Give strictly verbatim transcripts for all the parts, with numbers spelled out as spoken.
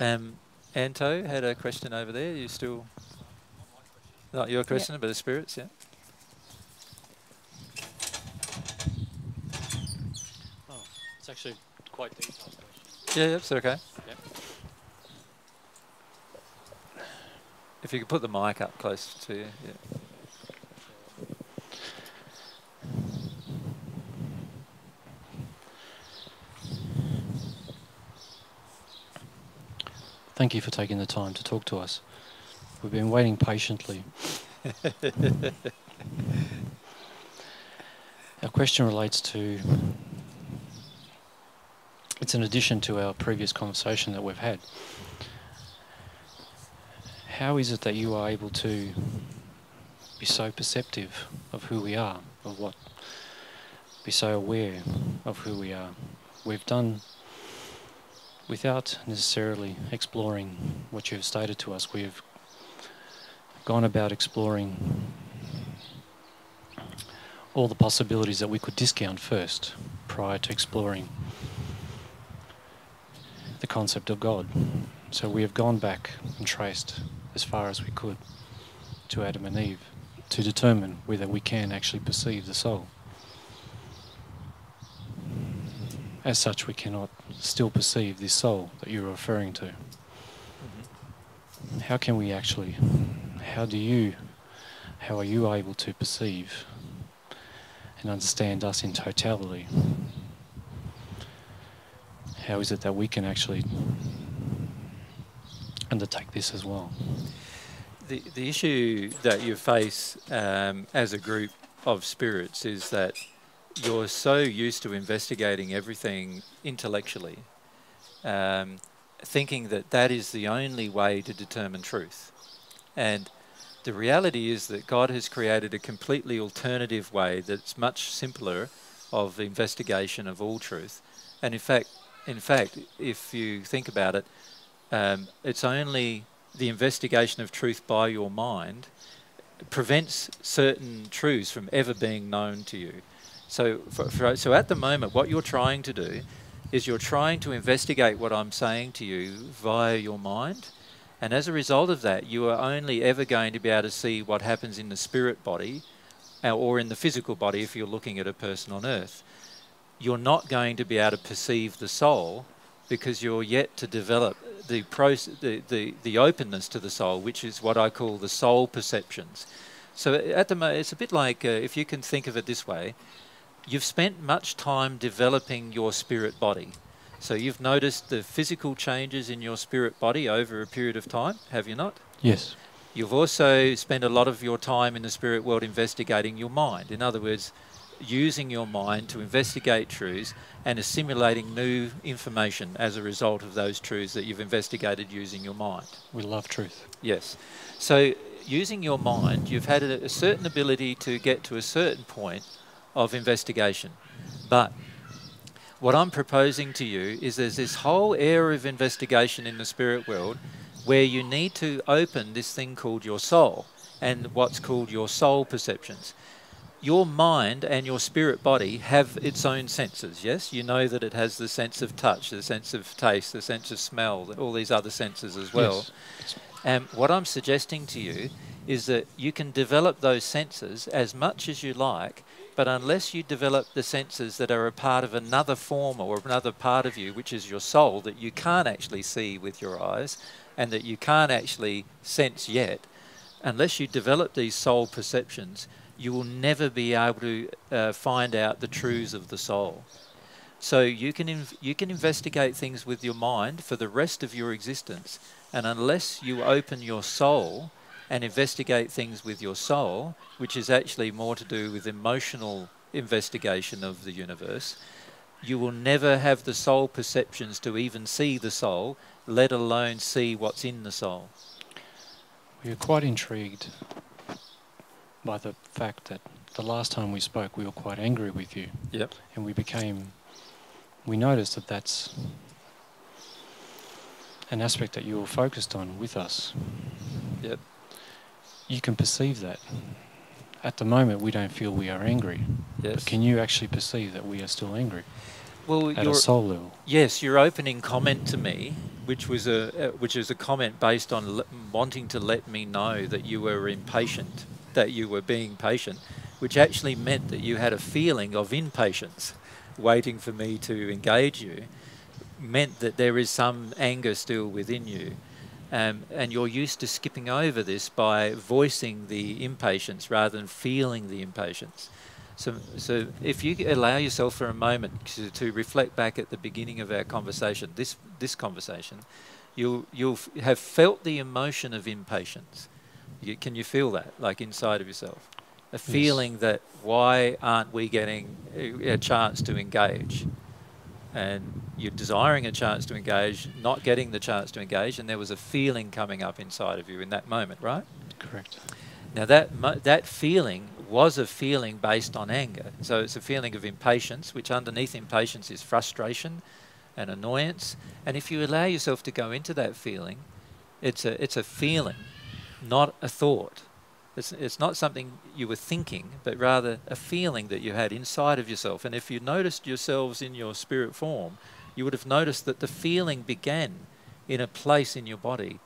Um, Anto had a question over there. You still... Not your question, yeah. But the spirits, yeah. Oh, it's actually quite detailed. Yeah, yeah, it's okay. Yep. If you could put the mic up close to you, yeah. Thank you for taking the time to talk to us. We've been waiting patiently. Our question relates to, it's in addition to our previous conversation that we've had. How is it that you are able to be so perceptive of who we are, of what, be so aware of who we are? We've done Without necessarily exploring what you've stated to us, we've gone about exploring all the possibilities that we could discount first prior to exploring the concept of God. So we have gone back and traced as far as we could to Adam and Eve to determine whether we can actually perceive the soul. As such, we cannot still perceive this soul that you're referring to. Mm-hmm. How can we actually, how do you, how are you able to perceive and understand us in totality? How is it that we can actually undertake this as well? The, the issue that you face um, as a group of spirits is that you're so used to investigating everything intellectually, um, thinking that that is the only way to determine truth. And the reality is that God has created a completely alternative way that's much simpler of investigation of all truth. And in fact, in fact, if you think about it, um, it's only the investigation of truth by your mind prevents certain truths from ever being known to you. So, for, for, so at the moment, what you're trying to do is you're trying to investigate what I'm saying to you via your mind. And as a result of that, you are only ever going to be able to see what happens in the spirit body or in the physical body if you're looking at a person on earth. You're not going to be able to perceive the soul because you're yet to develop the, proce the, the, the openness to the soul, which is what I call the soul perceptions. So at the moment, it's a bit like, uh, if you can think of it this way, you've spent much time developing your spirit body. So you've noticed the physical changes in your spirit body over a period of time, have you not? Yes. You've also spent a lot of your time in the spirit world investigating your mind. In other words, using your mind to investigate truths and assimilating new information as a result of those truths that you've investigated using your mind. We love truth. Yes. So using your mind, you've had a, a certain ability to get to a certain point of investigation. But what I'm proposing to you is there's this whole area of investigation in the spirit world where you need to open this thing called your soul and what's called your soul perceptions. Your mind and your spirit body have its own senses, yes? You know that it has the sense of touch, the sense of taste, the sense of smell, all these other senses as well. Yes. And what I'm suggesting to you is that you can develop those senses as much as you like, but unless you develop the senses that are a part of another form or another part of you, which is your soul, that you can't actually see with your eyes and that you can't actually sense yet, unless you develop these soul perceptions, you will never be able to uh, find out the truths of the soul. So you can, inv you can investigate things with your mind for the rest of your existence, and unless you open your soul and investigate things with your soul, which is actually more to do with emotional investigation of the universe, you will never have the soul perceptions to even see the soul, let alone see what's in the soul. We were quite intrigued by the fact that the last time we spoke, we were quite angry with you. Yep. And we became, we noticed that that's an aspect that you were focused on with us. Yep. You can perceive that. At the moment, we don't feel we are angry. Yes. But can you actually perceive that we are still angry? Well, at a soul level. Yes, you're opening comment to me which was a uh, which is a comment based on le wanting to let me know that you were impatient, that you were being patient, which actually meant that you had a feeling of impatience, waiting for me to engage you, meant that there is some anger still within you. Um, and you're used to skipping over this by voicing the impatience rather than feeling the impatience. So, so if you allow yourself for a moment to, to reflect back at the beginning of our conversation, this, this conversation, you'll, you'll have felt the emotion of impatience. You, can you feel that, like inside of yourself? A feeling yes. that why aren't we getting a, a chance to engage? And you're desiring a chance to engage, not getting the chance to engage, and there was a feeling coming up inside of you in that moment, right? Correct. Now, that, that feeling was a feeling based on anger. So it's a feeling of impatience, which underneath impatience is frustration and annoyance. And if you allow yourself to go into that feeling, it's a, it's a feeling, not a thought. It's, it's not something you were thinking, but rather a feeling that you had inside of yourself. And if you noticed yourselves in your spirit form, you would have noticed that the feeling began in a place in your body,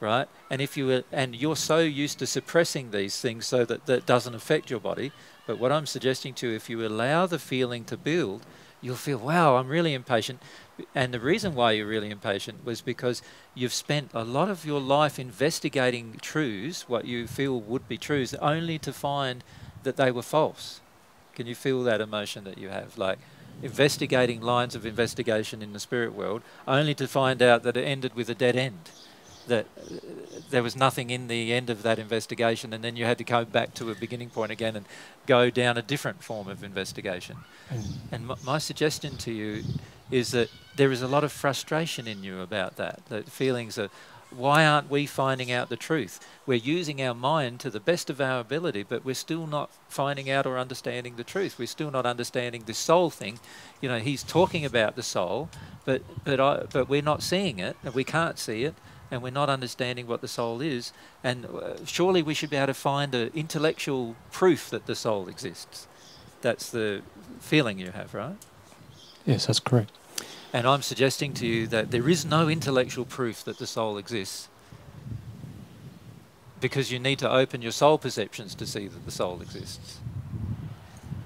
right? And if you were, and you're so used to suppressing these things so that that doesn't affect your body. But what I'm suggesting to you, if you allow the feeling to build, you'll feel, wow, I'm really impatient. And the reason why you're really impatient was because you've spent a lot of your life investigating truths, what you feel would be truths, only to find that they were false. Can you feel that emotion that you have? Like investigating lines of investigation in the spirit world, only to find out that it ended with a dead end, that there was nothing in the end of that investigation, and then you had to go back to a beginning point again and go down a different form of investigation. And my suggestion to you is that there is a lot of frustration in you about that, that feelings of, why aren't we finding out the truth? We're using our mind to the best of our ability, but we're still not finding out or understanding the truth. We're still not understanding the soul thing. You know, he's talking about the soul, but, but, I, but we're not seeing it, and we can't see it, and we're not understanding what the soul is, and uh, surely we should be able to find an intellectual proof that the soul exists. That's the feeling you have, right? Yes, that's correct. And I'm suggesting to you that there is no intellectual proof that the soul exists, because you need to open your soul perceptions to see that the soul exists.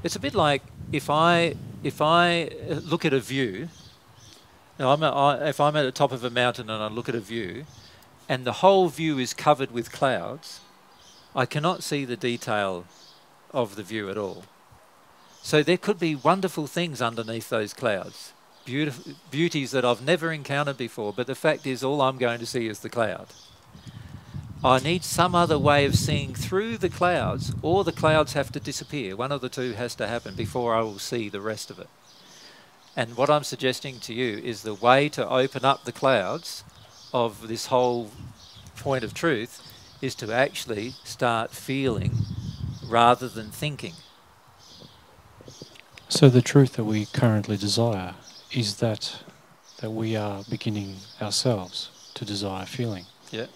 It's a bit like if I, if I look at a view. Now, I'm a, I, if I'm at the top of a mountain and I look at a view, and the whole view is covered with clouds, I cannot see the detail of the view at all. So there could be wonderful things underneath those clouds, beautiful beauties that I've never encountered before, but the fact is all I'm going to see is the cloud. I need some other way of seeing through the clouds, or the clouds have to disappear. One of the two has to happen before I will see the rest of it. And what I'm suggesting to you is the way to open up the clouds of this whole point of truth is to actually start feeling rather than thinking. So the truth that we currently desire is that that we are beginning ourselves to desire feeling. Yeah.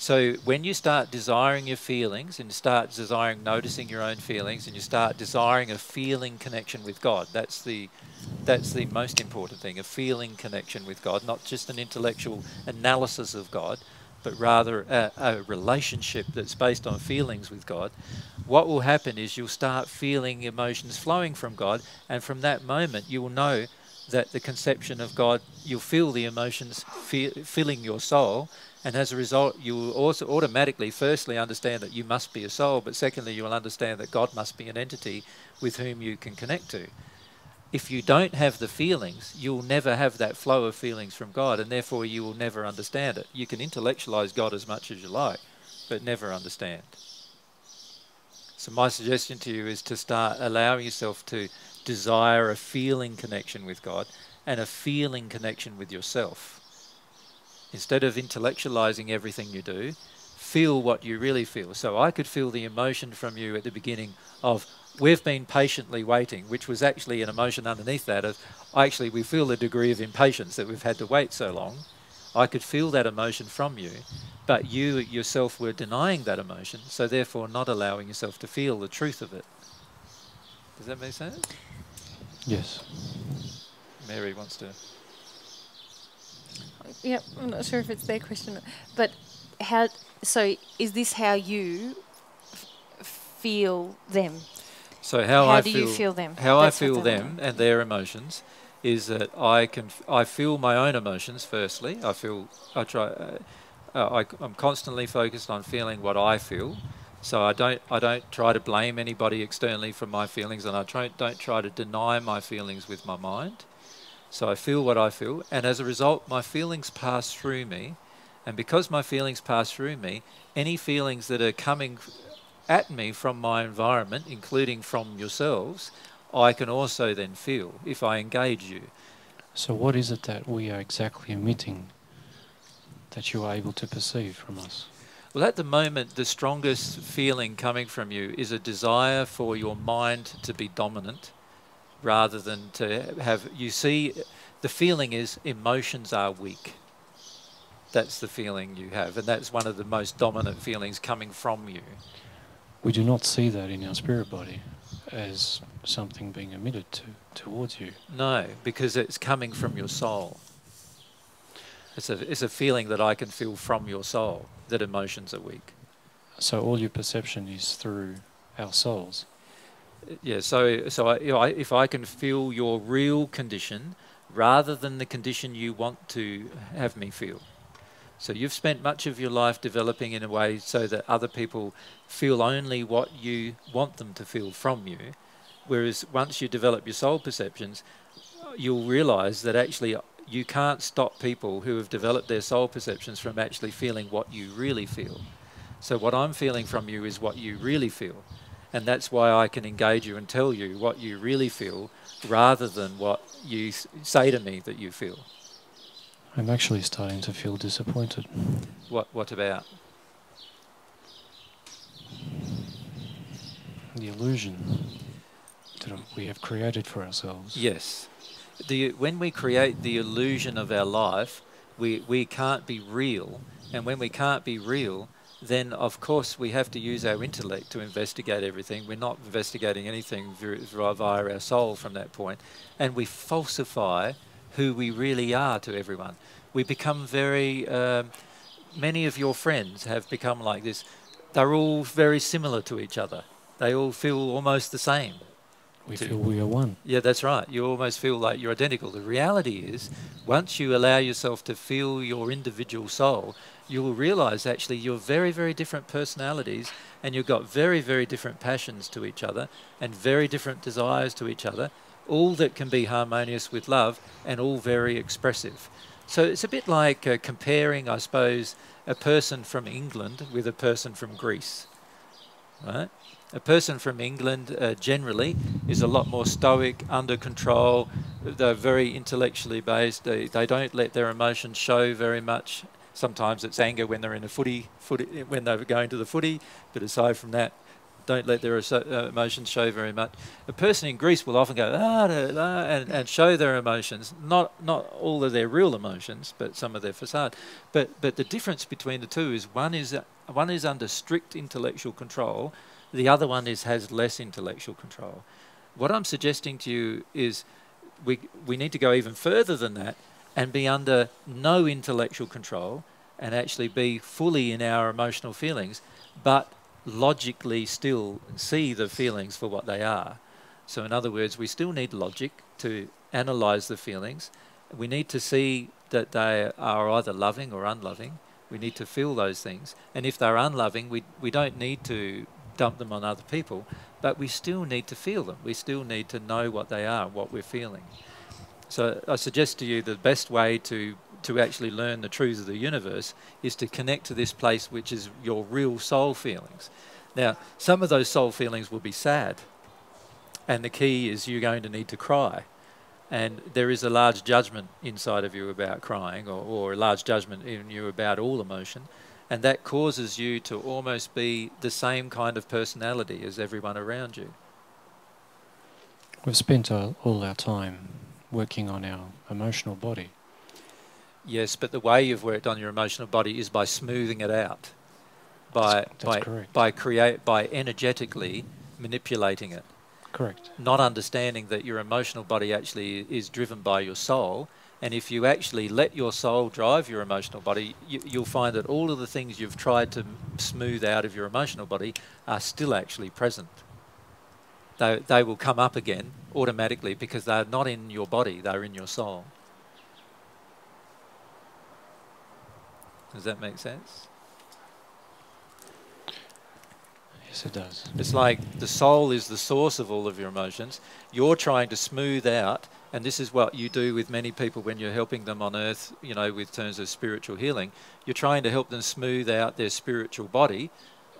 So when you start desiring your feelings and start desiring noticing your own feelings and you start desiring a feeling connection with God, that's the, that's the most important thing, a feeling connection with God, not just an intellectual analysis of God, but rather a, a relationship that's based on feelings with God. What will happen is you'll start feeling emotions flowing from God, and from that moment you will know that the conception of God, you'll feel the emotions fe filling your soul, and as a result, you will also automatically, firstly, understand that you must be a soul, but secondly, you will understand that God must be an entity with whom you can connect to. If you don't have the feelings, you'll never have that flow of feelings from God, and therefore you will never understand it. You can intellectualize God as much as you like, but never understand. So my suggestion to you is to start allowing yourself to desire a feeling connection with God and a feeling connection with yourself. Instead of intellectualizing everything you do, feel what you really feel. So I could feel the emotion from you at the beginning of, we've been patiently waiting, which was actually an emotion underneath that of, actually we feel a degree of impatience that we've had to wait so long. I could feel that emotion from you, but you yourself were denying that emotion, so therefore not allowing yourself to feel the truth of it. Does that make sense? Yes. Mary wants to... Yeah, I'm not sure if it's their question, but how? So, is this how you f feel them? So how, how I do feel, you feel them? How That's I feel them mean. and their emotions is that I can f I feel my own emotions. Firstly, I feel I try. Uh, uh, I, I'm constantly focused on feeling what I feel. So I don't, I don't try to blame anybody externally for my feelings, and I try, don't try to deny my feelings with my mind. So I feel what I feel, and as a result, my feelings pass through me. And because my feelings pass through me, any feelings that are coming at me from my environment, including from yourselves, I can also then feel if I engage you. So what is it that we are exactly emitting that you are able to perceive from us? Well, at the moment, the strongest feeling coming from you is a desire for your mind to be dominant rather than to have... You see, the feeling is emotions are weak. That's the feeling you have, and that's one of the most dominant feelings coming from you. We do not see that in our spirit body as something being emitted to, towards you. No, because it's coming from your soul. It's a, it's a feeling that I can feel from your soul, that emotions are weak. So all your perception is through our souls? Yeah, so, so I, you know, I, if I can feel your real condition rather than the condition you want to have me feel. So you've spent much of your life developing in a way so that other people feel only what you want them to feel from you, whereas once you develop your soul perceptions, you'll realise that actually you can't stop people who have developed their soul perceptions from actually feeling what you really feel. So what I'm feeling from you is what you really feel. And that's why I can engage you and tell you what you really feel rather than what you say to me that you feel. I'm actually starting to feel disappointed. What, what about? The illusion that we have created for ourselves. Yes. The, when we create the illusion of our life, we, we can't be real. And when we can't be real, then of course we have to use our intellect to investigate everything. We're not investigating anything via our soul from that point. And we falsify who we really are to everyone. We become very... Um, many of your friends have become like this. They're all very similar to each other. They all feel almost the same. We feel we are one. Yeah, that's right. You almost feel like you're identical. The reality is, once you allow yourself to feel your individual soul, you will realise actually you're very, very different personalities, and you've got very, very different passions to each other and very different desires to each other, all that can be harmonious with love and all very expressive. So it's a bit like uh, comparing, I suppose, a person from England with a person from Greece, right? A person from England uh, generally is a lot more stoic, under control. They're very intellectually based. They, they don't let their emotions show very much. Sometimes it's anger when they're in a footy, footy, when they're going to the footy. But aside from that, don't let their emotions show very much. A person in Greece will often go ah, da, da, and, and show their emotions, not not all of their real emotions, but some of their facade. But but the difference between the two is one is one is under strict intellectual control. The other one is has less intellectual control. What I'm suggesting to you is we, we need to go even further than that and be under no intellectual control and actually be fully in our emotional feelings, but logically still see the feelings for what they are. So in other words, we still need logic to analyse the feelings. We need to see that they are either loving or unloving. We need to feel those things. And if they're unloving, we, we don't need to dump them on other people, but we still need to feel them. We still need to know what they are, what we're feeling. So I suggest to you the best way to, to actually learn the truths of the universe is to connect to this place which is your real soul feelings. Now, some of those soul feelings will be sad, and the key is you're going to need to cry. And there is a large judgment inside of you about crying, or, or a large judgment in you about all emotion. And that causes you to almost be the same kind of personality as everyone around you. We've spent our, all our time working on our emotional body. Yes, but the way you've worked on your emotional body is by smoothing it out, by that's, that's by correct. by create by energetically manipulating it. Correct. Not understanding that your emotional body actually is driven by your soul, And if you actually let your soul drive your emotional body, you, you'll find that all of the things you've tried to smooth out of your emotional body are still actually present. They, they will come up again automatically because they're not in your body, they're in your soul. Does that make sense? Yes, it does. It's like the soul is the source of all of your emotions. You're trying to smooth out, and this is what you do with many people when you're helping them on earth, you know, with terms of spiritual healing. You're trying to help them smooth out their spiritual body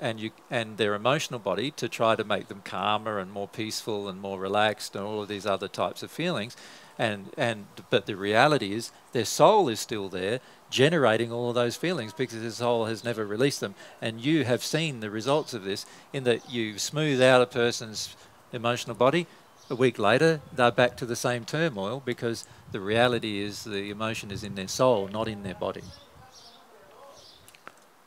and you and their emotional body to try to make them calmer and more peaceful and more relaxed and all of these other types of feelings. And, and but the reality is their soul is still there generating all of those feelings because their soul has never released them. And you have seen the results of this in that you smooth out a person's emotional body. A week later, they're back to the same turmoil because the reality is the emotion is in their soul, not in their body.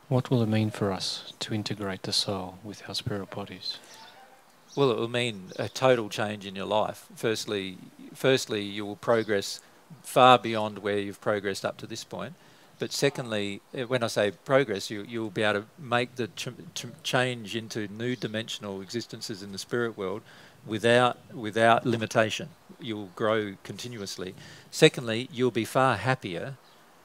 What will it mean for us to integrate the soul with our spirit bodies? Well, it will mean a total change in your life. Firstly, firstly, you will progress far beyond where you've progressed up to this point. But secondly, when I say progress, you, you'll be able to make the ch ch change into new dimensional existences in the spirit world without, without limitation. You'll grow continuously. Secondly, you'll be far happier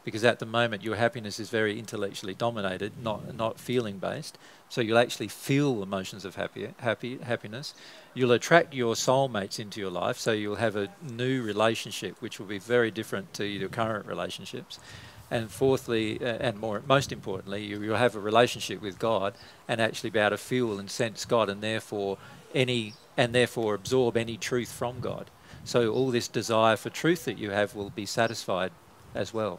because at the moment your happiness is very intellectually dominated, not, not feeling-based. So you'll actually feel emotions of happy, happy, happiness. You'll attract your soulmates into your life, so you'll have a new relationship which will be very different to your current relationships. And fourthly, uh, and more, most importantly, you, you'll have a relationship with God and actually be able to feel and sense God and therefore, any, and therefore absorb any truth from God. So all this desire for truth that you have will be satisfied as well.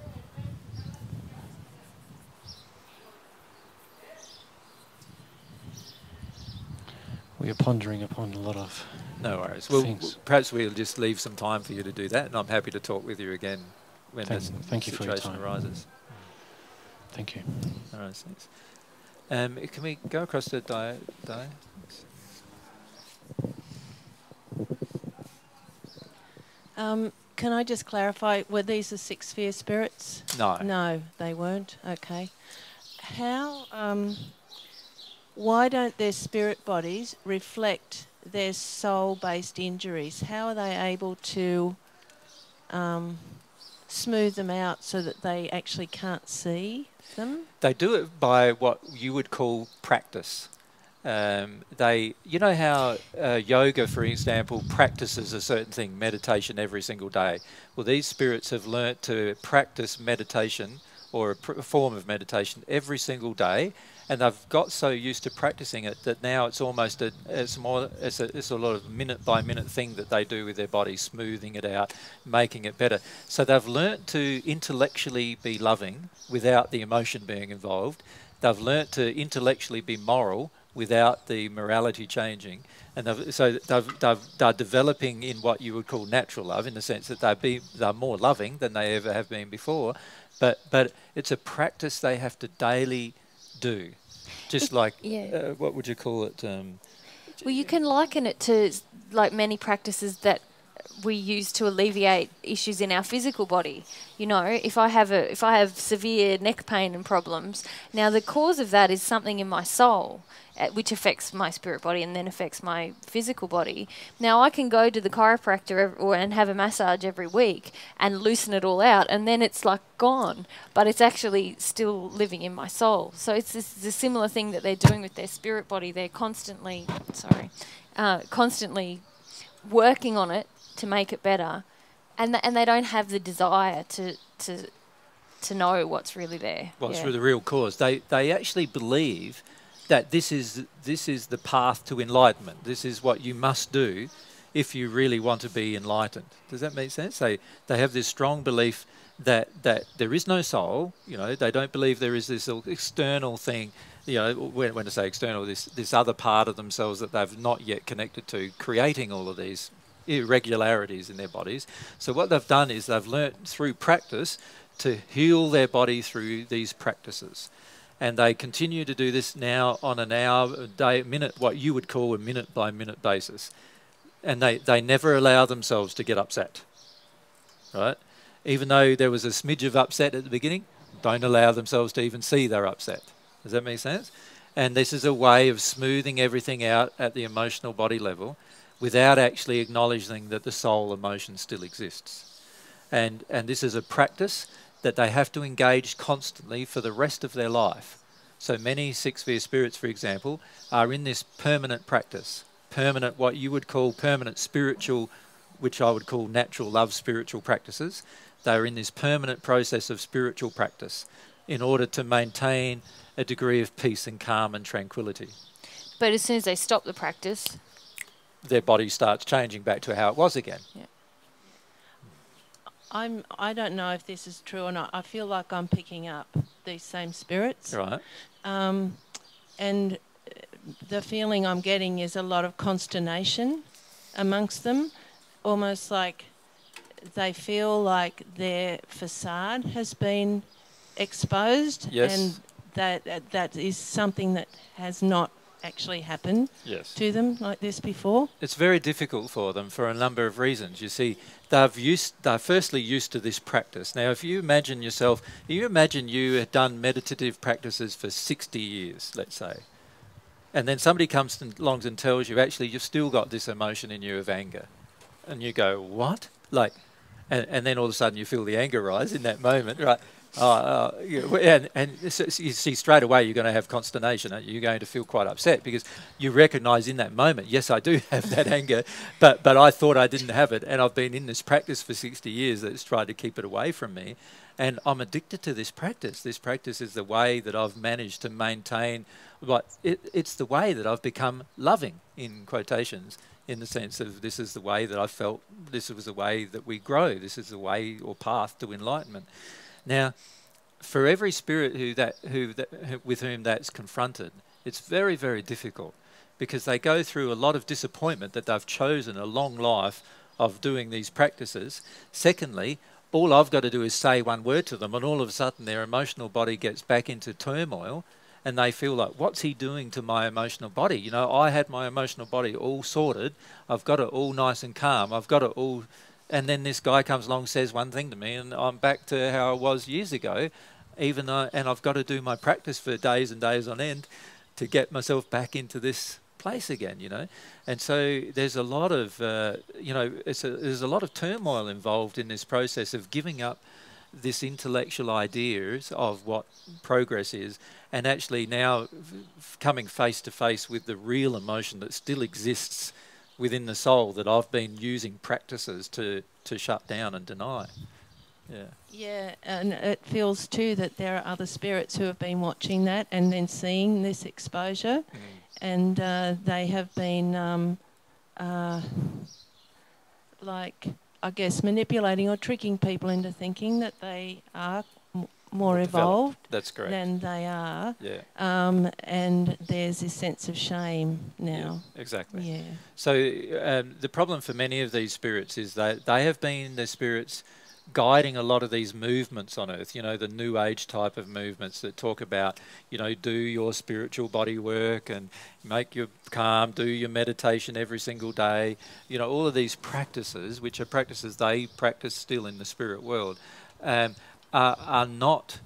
We are pondering upon a lot of no worries. Well, perhaps we'll just leave some time for you to do that, and I'm happy to talk with you again when that situation arises. Thank you. All right, thanks. Um, can we go across to Di? Di? Um, can I just clarify? Were these the six fear spirits? No. No, they weren't. Okay. How? Um, Why don't their spirit bodies reflect their soul-based injuries? How are they able to um, smooth them out so that they actually can't see them? They do it by what you would call practice. Um, they, you know how uh, yoga, for example, practices a certain thing, meditation every single day. Well, these spirits have learnt to practice meditation or a pr- form of meditation every single day. And they've got so used to practicing it that now it's almost a it's more it's a, it's a lot of minute by minute thing that they do with their body, smoothing it out, making it better. So they've learnt to intellectually be loving without the emotion being involved. They've learnt to intellectually be moral without the morality changing. And they've, so they've, they've, they're developing in what you would call natural love, in the sense that they be they're more loving than they ever have been before. But but it's a practice they have to daily do, just like yeah. uh, what would you call it? Um, well, you can liken it to like many practices that we use to alleviate issues in our physical body. You know, if I have a if I have severe neck pain and problems, now the cause of that is something in my soul, uh, which affects my spirit body and then affects my physical body. Now I can go to the chiropractor every, or, and have a massage every week and loosen it all out, and then it's like gone, but it's actually still living in my soul. So it's, this, it's a similar thing that they're doing with their spirit body. They're constantly, sorry, uh, constantly working on it to make it better, and th and they don't have the desire to to to know what's really there. What's yeah. the real cause? They they actually believe that this is this is the path to enlightenment. This is what you must do if you really want to be enlightened. Does that make sense? They they have this strong belief that that there is no soul. You know, they don't believe there is this external thing. You know, when, when I say external, this this other part of themselves that they've not yet connected to, creating all of these irregularities in their bodies. So what they've done is they've learnt through practice to heal their body through these practices. And they continue to do this now on an hour, a day, a minute, what you would call a minute by minute basis. And they, they never allow themselves to get upset, right? even though there was a smidge of upset at the beginning, don't allow themselves to even see they're upset. Does that make sense? And this is a way of smoothing everything out at the emotional body level without actually acknowledging that the soul emotion still exists. And, and this is a practice that they have to engage constantly for the rest of their life. So many six-fear spirits, for example, are in this permanent practice, permanent, what you would call permanent spiritual, which I would call natural love spiritual practices. They're in this permanent process of spiritual practice in order to maintain a degree of peace and calm and tranquility. But as soon as they stop the practice, their body starts changing back to how it was again. Yeah. I'm, I don't know if this is true or not. I feel like I'm picking up these same spirits. Right. Um, and the feeling I'm getting is a lot of consternation amongst them, almost like they feel like their facade has been exposed. Yes. And that, that is something that has not actually happened yes. to them like this before. It's very difficult for them for a number of reasons. You see, they've used, they're firstly used to this practice. Now, if you imagine yourself, you imagine you had done meditative practices for sixty years, let's say, and then somebody comes along and tells you, actually, you've still got this emotion in you of anger. And you go, what? Like, and, and then all of a sudden you feel the anger rise in that moment, right? Uh, uh, and and so you see straight away you're going to have consternation. You're going to feel quite upset because you recognise in that moment, yes, I do have that anger, but, but I thought I didn't have it, and I've been in this practice for sixty years that's tried to keep it away from me, and I'm addicted to this practice. This practice is the way that I've managed to maintain, but it, it's the way that I've become loving, in quotations, in the sense of this is the way that I felt, this was the way that we grow, this is the way or path to enlightenment. Now, for every spirit who that, who that, who, with whom that's confronted, it's very, very difficult because they go through a lot of disappointment that they've chosen a long life of doing these practices. Secondly, all I've got to do is say one word to them and all of a sudden their emotional body gets back into turmoil and they feel like, what's he doing to my emotional body? You know, I had my emotional body all sorted. I've got it all nice and calm. I've got it all... And then this guy comes along, says one thing to me, and I'm back to how I was years ago, even though, and I've got to do my practice for days and days on end to get myself back into this place again, you know. And so there's a lot of, uh, you know, it's a, there's a lot of turmoil involved in this process of giving up this intellectual ideas of what progress is and actually now f coming face to face with the real emotion that still exists within the soul that I've been using practices to, to shut down and deny. Yeah. Yeah, and it feels too that there are other spirits who have been watching that and then seeing this exposure, mm. and uh, they have been, um, uh, like, I guess, manipulating or tricking people into thinking that they are m more evolved That's correct. than they are. Yeah. Um, and there's this sense of shame now. Yeah, exactly. Yeah. So um, the problem for many of these spirits is that they have been the spirits guiding a lot of these movements on earth, you know, the new age type of movements that talk about, you know, do your spiritual body work and make your calm, do your meditation every single day, you know, all of these practices, which are practices they practice still in the spirit world, um, Are, are not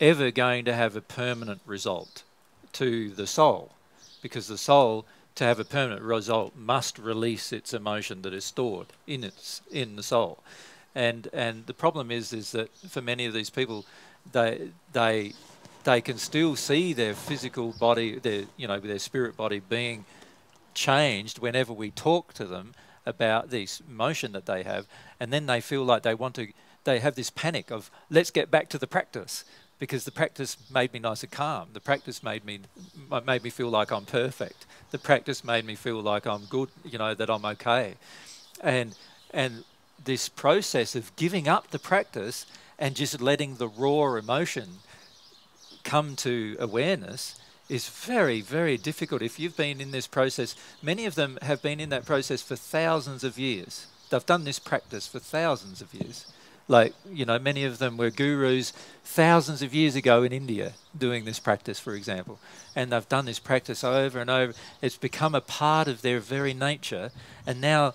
ever going to have a permanent result to the soul, because the soul, to have a permanent result, must release its emotion that is stored in its in the soul. And and the problem is is that for many of these people, they they they can still see their physical body, their you know their spirit body being changed whenever we talk to them about this emotion that they have, and then they feel like they want to. They have this panic of, let's get back to the practice, because the practice made me nice and calm. The practice made me made me feel like I'm perfect. The practice made me feel like I'm good, you know, that I'm okay. And, and this process of giving up the practice and just letting the raw emotion come to awareness is very, very difficult. If you've been in this process, many of them have been in that process for thousands of years. They've done this practice for thousands of years. Like, you know, many of them were gurus thousands of years ago in India doing this practice, for example. And they've done this practice over and over. It's become a part of their very nature. And now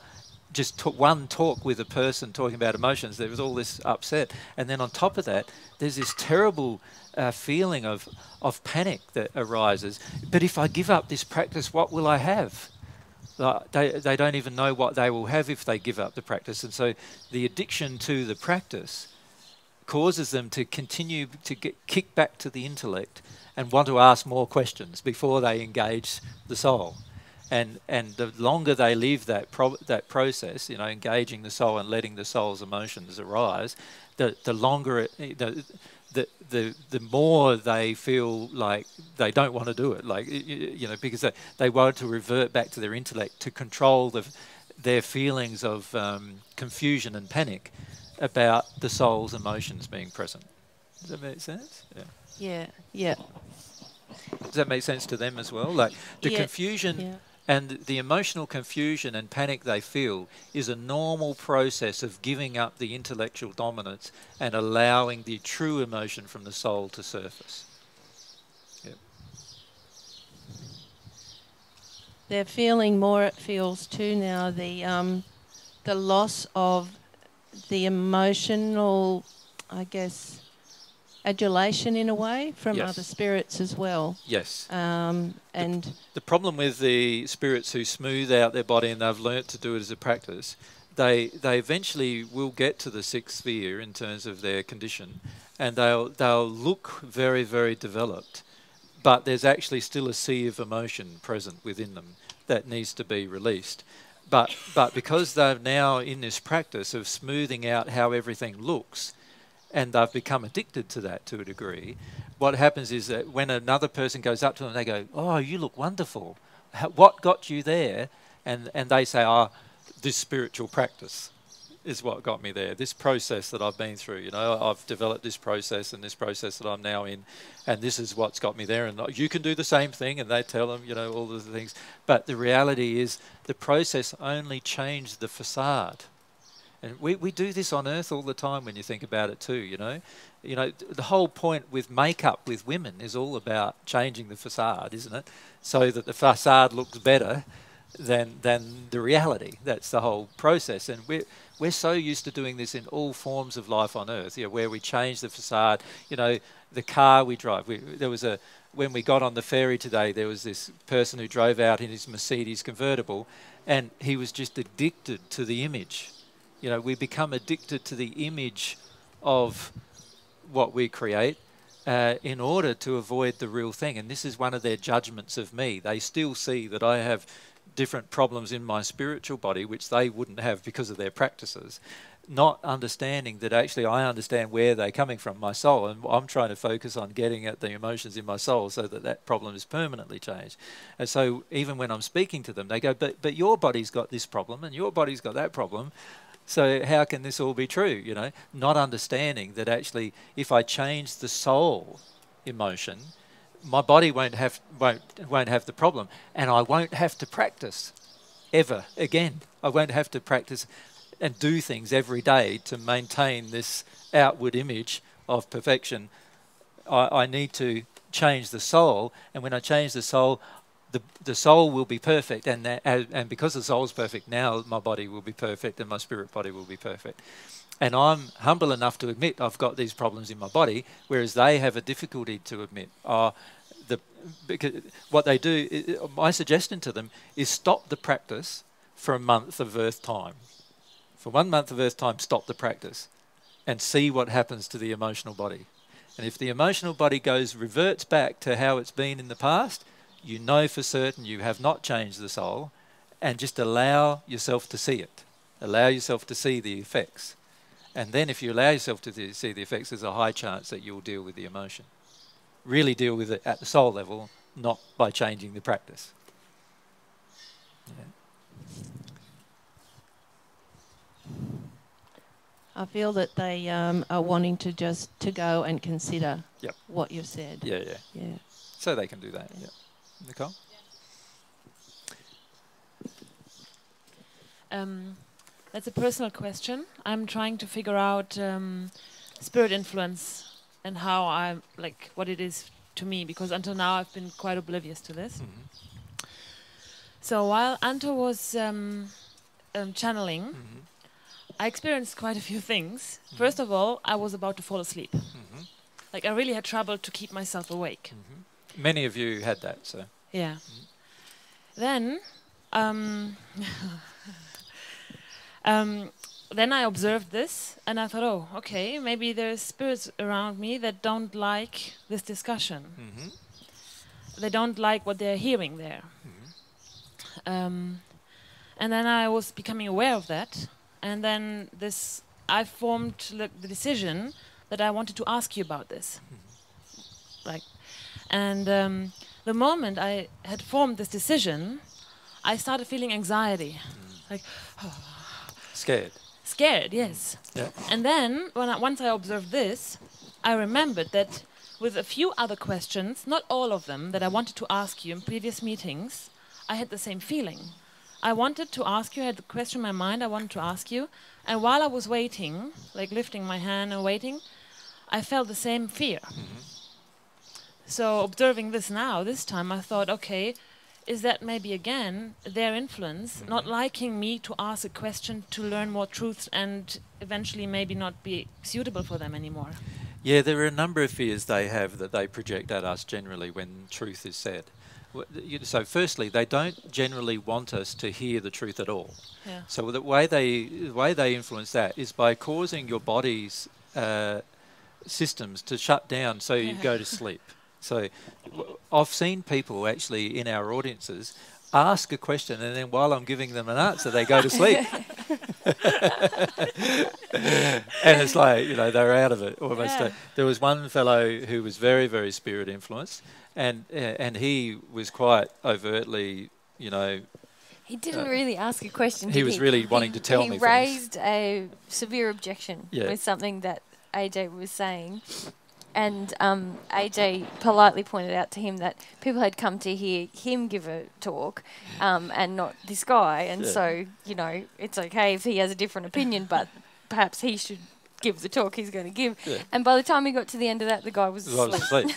just took one talk with a person talking about emotions, there was all this upset. And then on top of that, there's this terrible uh, feeling of, of panic that arises. But if I give up this practice, what will I have? Like they, they don't even know what they will have if they give up the practice. And so the addiction to the practice causes them to continue to get kicked back to the intellect and want to ask more questions before they engage the soul. And, and the longer they leave that, pro that process, you know, engaging the soul and letting the soul's emotions arise, the, the longer, it, the, the, the, the more they feel like they don't want to do it. Like, you know, because they, they want to revert back to their intellect to control the, their feelings of um, confusion and panic about the soul's emotions being present. Does that make sense? Yeah. Yeah, yeah. Does that make sense to them as well? Like the yeah. confusion yeah. and the emotional confusion and panic they feel is a normal process of giving up the intellectual dominance and allowing the true emotion from the soul to surface. Yep. They're feeling more, it feels too now, the, um, the loss of the emotional, I guess, adulation in a way from yes. other spirits as well. Yes. Um, and the, the problem with the spirits who smooth out their body, and they've learnt to do it as a practice, they they eventually will get to the sixth sphere in terms of their condition, and they'll they'll look very very developed, but there's actually still a sea of emotion present within them that needs to be released. But but because they're now in this practice of smoothing out how everything looks, and they've become addicted to that to a degree, what happens is that when another person goes up to them, they go, oh, you look wonderful. How, what got you there? And, and they say, oh, this spiritual practice is what got me there. This process that I've been through, you know, I've developed this process and this process that I'm now in, and this is what's got me there. And you can do the same thing, and they tell them, you know, all the things. But the reality is the process only changed the facade. And we, we do this on earth all the time when you think about it too, you know. You know, the whole point with makeup with women is all about changing the facade, isn't it? So that the facade looks better than, than the reality. That's the whole process. And we're, we're so used to doing this in all forms of life on earth, you know, where we change the facade. You know, the car we drive. We, there was a, when we got on the ferry today, there was this person who drove out in his Mercedes convertible, and he was just addicted to the image. You know, we become addicted to the image of what we create uh, in order to avoid the real thing. And this is one of their judgments of me. They still see that I have different problems in my spiritual body, which they wouldn't have because of their practices, not understanding that actually I understand where they're coming from, my soul, and I'm trying to focus on getting at the emotions in my soul so that that problem is permanently changed. And so even when I'm speaking to them, they go, but, but your body's got this problem and your body's got that problem. So how can this all be true, you know? Not understanding that actually if I change the soul emotion, my body won't have, won't, won't have the problem, and I won't have to practice ever again. I won't have to practice and do things every day to maintain this outward image of perfection. I, I need to change the soul, and when I change the soul, The, the soul will be perfect, and, that, and because the soul's perfect, now my body will be perfect and my spirit body will be perfect. And I'm humble enough to admit I've got these problems in my body, whereas they have a difficulty to admit. Uh, the, because what they do, is, my suggestion to them is stop the practice for a month of earth time. For one month of earth time, stop the practice and see what happens to the emotional body. And if the emotional body goes, reverts back to how it's been in the past, you know for certain you have not changed the soul, and just allow yourself to see it. Allow yourself to see the effects. And then if you allow yourself to see the effects, there's a high chance that you'll deal with the emotion. Really deal with it at the soul level, not by changing the practice. Yeah. I feel that they um, are wanting to just to go and consider yep. what you've said. Yeah, yeah. yeah. So they can do that, yeah. yeah. Nicole? Um, that's a personal question. I'm trying to figure out um, spirit influence and how I like what it is to me, because until now I've been quite oblivious to this. Mm-hmm. So while Anto was um, um, channeling, mm-hmm. I experienced quite a few things. Mm-hmm. First of all, I was about to fall asleep. Mm-hmm. Like, I really had trouble to keep myself awake. Mm-hmm. Many of you had that, so... Yeah. Mm-hmm. Then... Um, um, then I observed this, and I thought, oh, okay, maybe there's spirits around me that don't like this discussion. Mm-hmm. They don't like what they're hearing there. Mm-hmm. um, and then I was becoming aware of that, and then this, I formed the decision that I wanted to ask you about this. Mm-hmm. Like, and um, the moment I had formed this decision, I started feeling anxiety, mm. like oh. scared. Scared, yes. Yeah. And then, when I, once I observed this, I remembered that with a few other questions, not all of them, that I wanted to ask you in previous meetings, I had the same feeling. I wanted to ask you, I had the question in my mind, I wanted to ask you, and while I was waiting, like lifting my hand and waiting, I felt the same fear. Mm-hmm. So observing this now, this time I thought, okay, is that maybe again their influence, mm-hmm. not liking me to ask a question to learn more truths and eventually maybe not be suitable for them anymore? Yeah, there are a number of fears they have that they project at us generally when truth is said. So firstly, they don't generally want us to hear the truth at all. Yeah. So the way they, the way they influence that is by causing your body's uh, systems to shut down so you yeah. go to sleep. So I've seen people actually in our audiences ask a question and then while I'm giving them an answer, they go to sleep. And it's like, you know, they're out of it almost. Yeah. There was one fellow who was very, very spirit influenced and, uh, and he was quite overtly, you know... He didn't uh, really ask a question, He was he? really wanting he, to tell he me He raised things. a severe objection yeah. with something that A J was saying. And um, A J politely pointed out to him that people had come to hear him give a talk um, and not this guy. And yeah. so, you know, it's okay if he has a different opinion, but perhaps he should give the talk he's going to give. Yeah. And by the time he got to the end of that, the guy was asleep. Was asleep.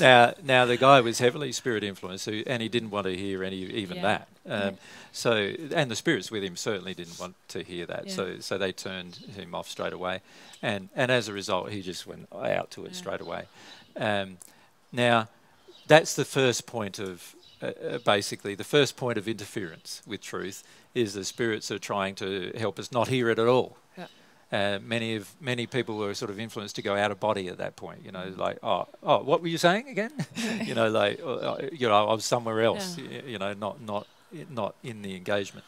now, now, the guy was heavily spirit influenced and he didn't want to hear any even yeah. that. Um, yeah. So, and the spirits with him certainly didn't want to hear that. Yeah. So, so they turned him off straight away, and and as a result, he just went out to it yeah. straight away. Um, now, that's the first point of uh, basically the first point of interference with truth is the spirits are trying to help us not hear it at all. Yeah. Uh, many of many people were sort of influenced to go out of body at that point. You know, mm-hmm. like oh oh, what were you saying again? you know, like uh, you know, I was somewhere else. Yeah. You know, not not. not in the engagement.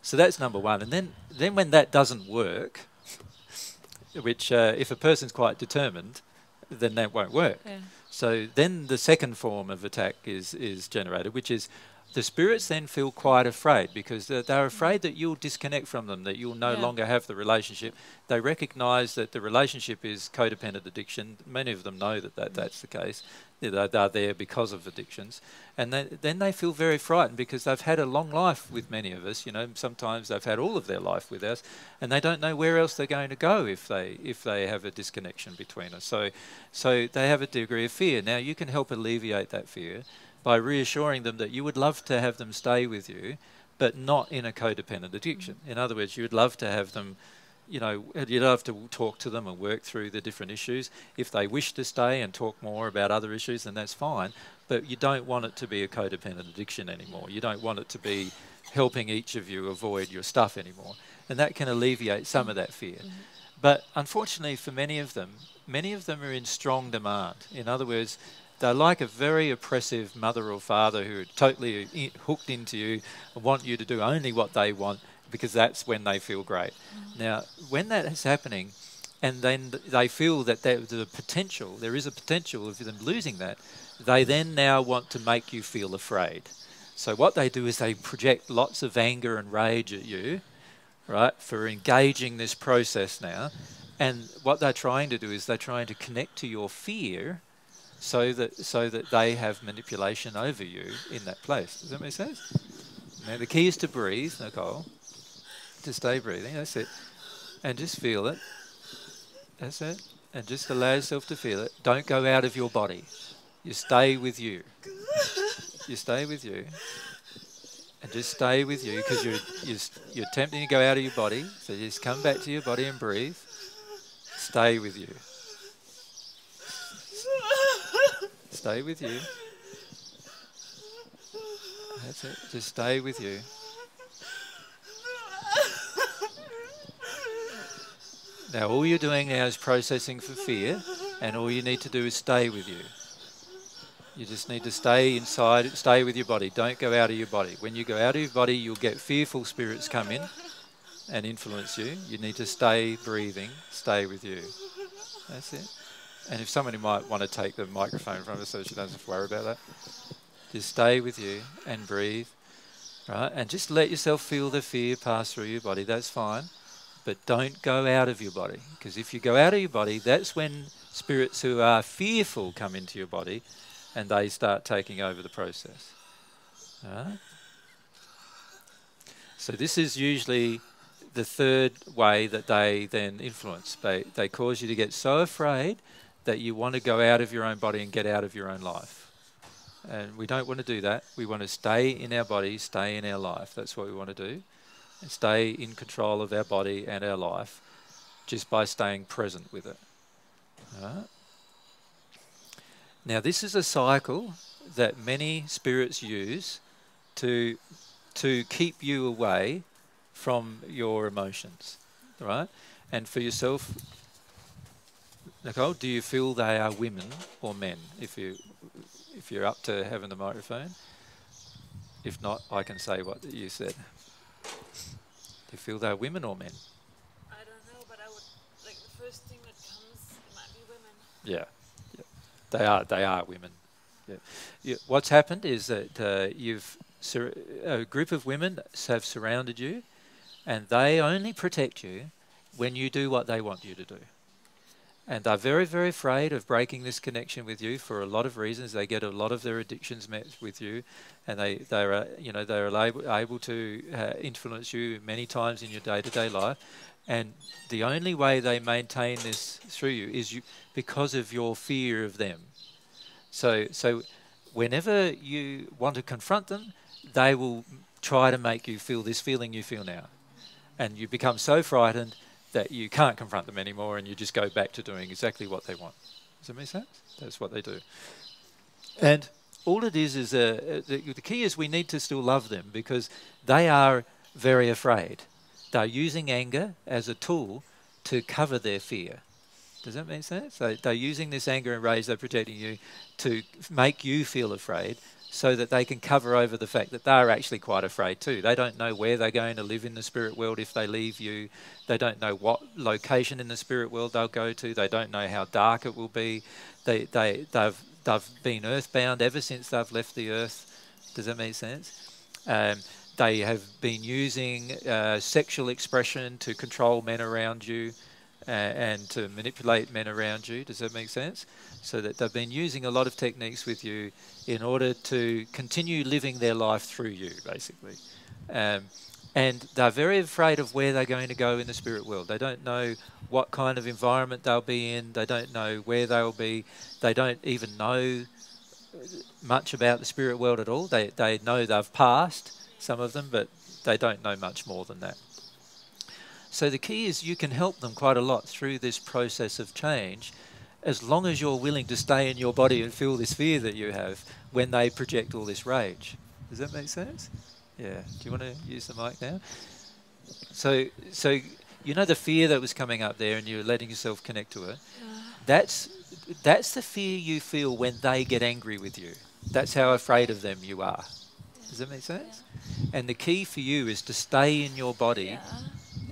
So that's number one. And then, then when that doesn't work, which uh, if a person's quite determined, then that won't work. Yeah. So then the second form of attack is, is generated, which is the spirits then feel quite afraid because they're, they're afraid that you'll disconnect from them, that you'll no yeah. longer have the relationship. They recognise that the relationship is codependent addiction. Many of them know that, that that's the case. They're, they're there because of addictions. And they, then they feel very frightened because they've had a long life with many of us. You know, sometimes they've had all of their life with us and they don't know where else they're going to go if they, if they have a disconnection between us. So, so they have a degree of fear. Now, you can help alleviate that fear by reassuring them that you would love to have them stay with you, but not in a codependent addiction. Mm-hmm. In other words, you would love to have them, you know, you'd love to talk to them and work through the different issues. If they wish to stay and talk more about other issues, then that's fine. But you don't want it to be a codependent addiction anymore. You don't want it to be helping each of you avoid your stuff anymore. And that can alleviate some mm-hmm. of that fear. Mm-hmm. But unfortunately for many of them, many of them are in strong demand. In other words, they're like a very oppressive mother or father who are totally in, hooked into you and want you to do only what they want because that's when they feel great. Mm-hmm. Now, when that is happening and then they feel that the potential, there is a potential of them losing that, they then now want to make you feel afraid. So what they do is they project lots of anger and rage at you, right, for engaging this process now. And what they're trying to do is they're trying to connect to your fear so that so that they have manipulation over you in that place. Does that make sense? Now the key is to breathe, Nicole. To stay breathing, that's it. And just feel it. That's it. And just allow yourself to feel it. Don't go out of your body. You stay with you. You stay with you. and just stay with you, because you're, you're, you're attempting to go out of your body. So just come back to your body and breathe. Stay with you. Stay with you. That's it. Just stay with you. Now all you're doing now is processing for fear, and all you need to do is stay with you. You just need to stay inside, stay with your body. Don't go out of your body. When you go out of your body, you'll get fearful spirits come in and influence you. You need to stay breathing, stay with you. That's it. And if somebody might want to take the microphone from us so she doesn't have to worry about that, just stay with you and breathe, right? And just let yourself feel the fear pass through your body. That's fine. But don't go out of your body, because if you go out of your body, that's when spirits who are fearful come into your body and they start taking over the process. All right? So this is usually the third way that they then influence. They, they cause you to get so afraid that you want to go out of your own body and get out of your own life. And we don't want to do that. We want to stay in our body, stay in our life. That's what we want to do. And stay in control of our body and our life just by staying present with it. All right? Now this is a cycle that many spirits use to, to keep you away from your emotions. Right? And for yourself, Nicole, do you feel they are women or men? If, you, if you're up to having the microphone. If not, I can say what you said. Do you feel they're women or men? I don't know, but I would, like, the first thing that comes, it might be women. Yeah, yeah. They are, they are women. Yeah. Yeah. What's happened is that uh, you've, sur a group of women have surrounded you, and they only protect you when you do what they want you to do. And they're very, very afraid of breaking this connection with you for a lot of reasons. They get a lot of their addictions met with you, and they, they are, you know, they are able, able to uh, influence you many times in your day-to-day life. And the only way they maintain this through you is you, because of your fear of them. So, so whenever you want to confront them, they will try to make you feel this feeling you feel now. And you become so frightened that you can't confront them anymore, and you just go back to doing exactly what they want. Does that make sense? That's what they do. And all it is is, uh, the, the key is we need to still love them, because they are very afraid. They're using anger as a tool to cover their fear. Does that make sense? So they're using this anger and rage, they're protecting you, to make you feel afraid, so that they can cover over the fact that they're actually quite afraid too. They don't know where they're going to live in the spirit world if they leave you. They don't know what location in the spirit world they'll go to. They don't know how dark it will be. They, they, they've, they've been earthbound ever since they've left the earth. Does that make sense? Um, they have been using uh, sexual expression to control men around you, uh, and to manipulate men around you. Does that make sense? So that they've been using a lot of techniques with you in order to continue living their life through you, basically. Um, and they're very afraid of where they're going to go in the spirit world. They don't know what kind of environment they'll be in. They don't know where they'll be. They don't even know much about the spirit world at all. They, they know they've passed, some of them, but they don't know much more than that. So the key is you can help them quite a lot through this process of change, as long as you're willing to stay in your body and feel this fear that you have when they project all this rage. Does that make sense? Yeah. Do you want to use the mic now? So, so you know the fear that was coming up there, and you're letting yourself connect to it. Yeah. That's, that's the fear you feel when they get angry with you. That's how afraid of them you are. Yeah. Does that make sense? Yeah. And the key for you is to stay in your body. Yeah.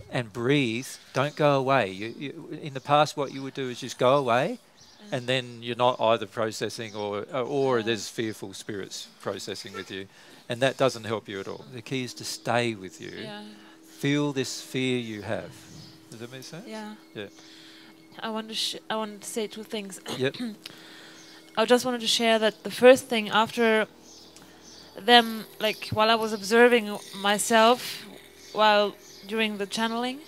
And breathe. Don't go away. You, you, in the past, what you would do is just go away, and then you're not either processing or, or there's fearful spirits processing with you, and that doesn't help you at all. The key is to stay with you. Yeah. Feel this fear you have. Does that make sense? Yeah. Yeah. I want to sh I want to say two things. Yep. I just wanted to share that the first thing after them, like while I was observing myself, while during the channeling,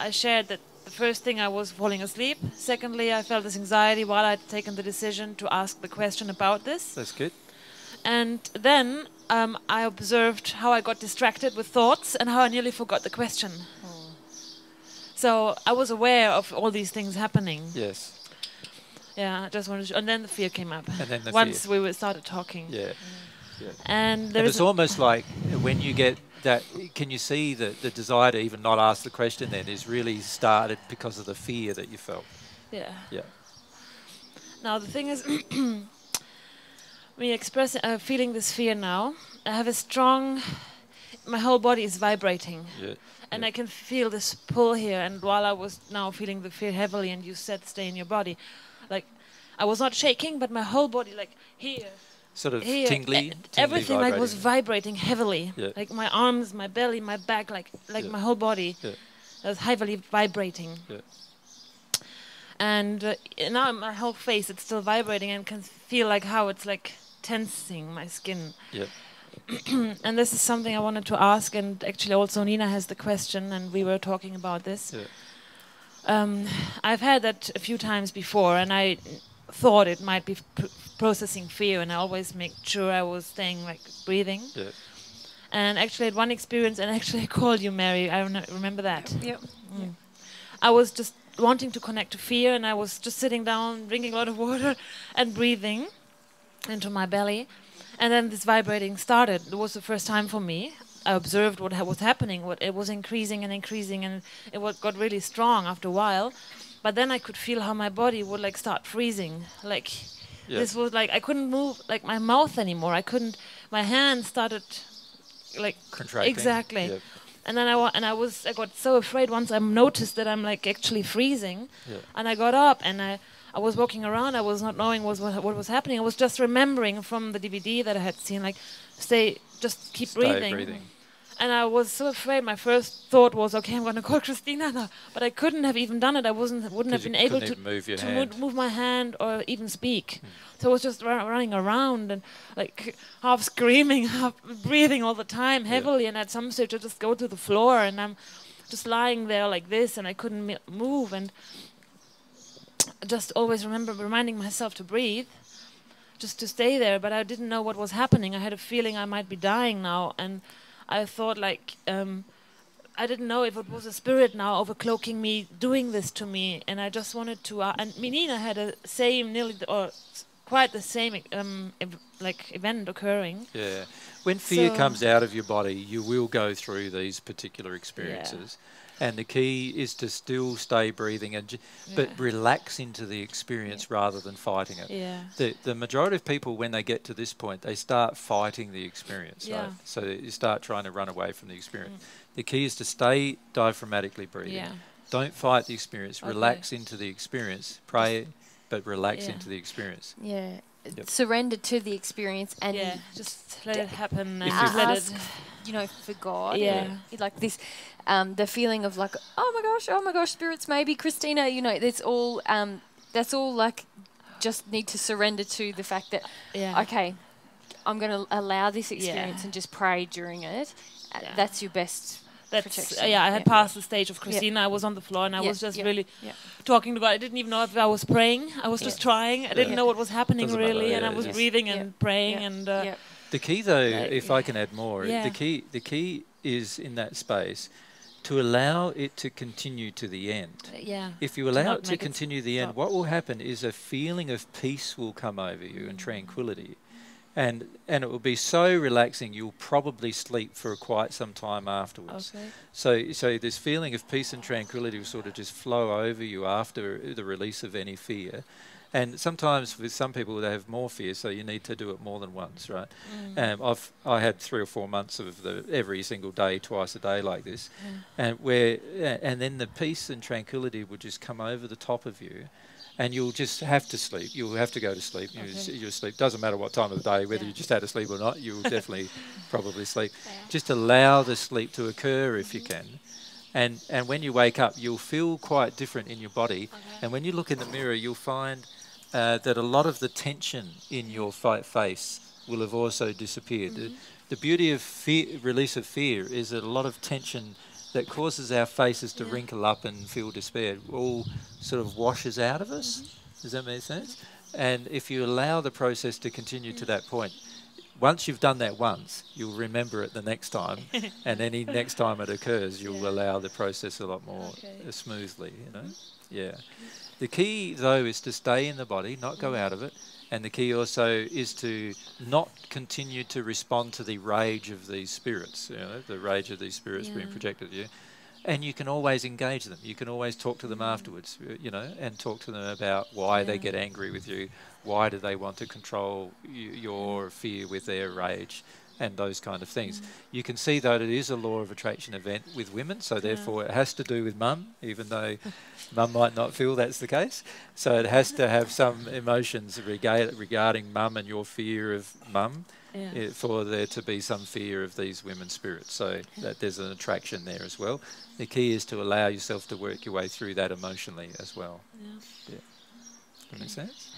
I shared that the first thing I was falling asleep. Secondly, I felt this anxiety while I'd taken the decision to ask the question about this. That's good. And then um, I observed how I got distracted with thoughts and how I nearly forgot the question. Oh. So I was aware of all these things happening. Yes. Yeah, I just wanted to, and then the fear came up. And then the Once fear. we were started talking. Yeah. yeah. And, there and it's almost like when you get that, can you see that the desire to even not ask the question then is really started because of the fear that you felt? Yeah. Yeah. Now the thing is, me express uh, feeling this fear now. I have a strong. My whole body is vibrating, yeah, and yeah. I can feel this pull here. And while I was now feeling the fear heavily, and you said stay in your body, like I was not shaking, but my whole body, like here, sort of here, tingly, e tingly, everything vibrating. like was vibrating heavily, yeah. like my arms, my belly, my back, like like yeah. my whole body, yeah. was heavily vibrating. Yeah. And uh, now my whole face, it's still vibrating and can feel like how it's like tensing my skin. Yep. And this is something I wanted to ask, and actually also Nina has the question, and we were talking about this. Yep. Um, I've had that a few times before, and I thought it might be pr processing fear, and I always make sure I was staying like breathing. Yep. And actually I had one experience, and actually I called you, Mary, I remember that. Yep. Mm. Yep. I was just wanting to connect to fear, and I was just sitting down, drinking a lot of water and breathing into my belly, and then this vibrating started. It was the first time for me. I observed what ha was happening. What it was increasing and increasing, and it was, got really strong after a while. But then I could feel how my body would like start freezing. Like yeah. this was like I couldn't move like my mouth anymore. I couldn't. My hands started like contracting. Exactly. Yep. And then I wa and I was I got so afraid once I noticed that I'm like actually freezing, yeah. and I got up and I I was walking around. I was not knowing what was, what was happening. I was just remembering from the D V D that I had seen, like, stay, just keep stay breathing. breathing. And I was so afraid. My first thought was, okay, I'm going to call Christina now. But I couldn't have even done it. I wasn't wouldn't have been able to move, your to hand. move my hand or even speak. Mm. So I was just run, running around and like half screaming, half breathing all the time heavily. Yeah. And at some stage I just go to the floor and I'm just lying there like this and I couldn't move. And just always remember reminding myself to breathe, just to stay there. But I didn't know what was happening. I had a feeling I might be dying now. And I thought, like, um, I didn't know if it was a spirit now overcloaking me, doing this to me, and I just wanted to. Uh, and Menina had a same, nearly, the, or quite the same, um, ev like event occurring. Yeah, when fear so comes out of your body, you will go through these particular experiences, yeah. and the key is to still stay breathing, and j yeah. but relax into the experience yeah. rather than fighting it. Yeah, the the majority of people when they get to this point, they start fighting the experience. Yeah. Right? So you start trying to run away from the experience. Mm. The key is to stay diaphragmatically breathing. Yeah. Don't fight the experience. Okay. Relax into the experience. Pray. But relax yeah. into the experience. Yeah, yep. Surrender to the experience and yeah. just let it happen. And just let it, you know, for God. Yeah, yeah. Like this, um, the feeling of like, oh my gosh, oh my gosh, spirits, maybe Christina. You know, that's all. Um, that's all. Like, just need to surrender to the fact that, yeah. okay, I'm going to allow this experience yeah. and just pray during it. Yeah. That's your best. That's, uh, yeah, I had yeah. passed the stage of Christina. Yeah. I was on the floor and I yeah. was just yeah. really yeah. talking to God. I didn't even know if I was praying. I was yeah. just trying. I yeah. didn't yeah. know what was happening Doesn't really, matter, yeah, and I was yes. breathing yeah. and praying. Yeah. And uh, yeah. the key, though, yeah. if yeah. I can add more, yeah. the key, the key is in that space to allow it to continue to the end. Yeah. If you allow it to continue it to the end, what will happen is a feeling of peace will come over you mm. and tranquility. And, and it will be so relaxing, you'll probably sleep for quite some time afterwards. Okay. So, so this feeling of peace and tranquility will sort of just flow over you after the release of any fear. And sometimes with some people, they have more fear, so you need to do it more than once, right? Mm. Um, I've, I had three or four months of the, every single day, twice a day like this, mm. and, where, and then the peace and tranquility would just come over the top of you. And you'll just have to sleep. You'll have to go to sleep. Okay. You, you'll sleep. Doesn't matter what time of the day, whether yeah. you just had to sleep or not, you'll definitely probably sleep. Yeah. Just allow the sleep to occur if mm-hmm. you can. And, and when you wake up, you'll feel quite different in your body. Okay. And when you look in the mirror, you'll find uh, that a lot of the tension in your fi face will have also disappeared. Mm-hmm. The, the beauty of fear, release of fear is that a lot of tension that causes our faces to yeah. wrinkle up and feel despair all sort of washes out of us. Mm-hmm. Does that make sense? And if you allow the process to continue mm-hmm. to that point, once you've done that once, you'll remember it the next time, and any next time it occurs, you'll yeah. allow the process a lot more okay. smoothly, you know. Mm-hmm. Yeah. The key, though, is to stay in the body, not go out of it. And the key also is to not continue to respond to the rage of these spirits, you know, the rage of these spirits yeah. being projected at you. And you can always engage them. You can always talk to them mm. afterwards, you know, and talk to them about why yeah. they get angry with you, why do they want to control y your mm. fear with their rage, and those kind of things. Mm. You can see, though, that it is a law of attraction event with women, so yeah. therefore it has to do with mum, even though mum might not feel that's the case. So it has to have some emotions rega regarding mum and your fear of mum. Yeah. For there to be some fear of these women's spirits, so that there's an attraction there as well. The key is to allow yourself to work your way through that emotionally as well. Yeah. yeah. Okay. Make sense?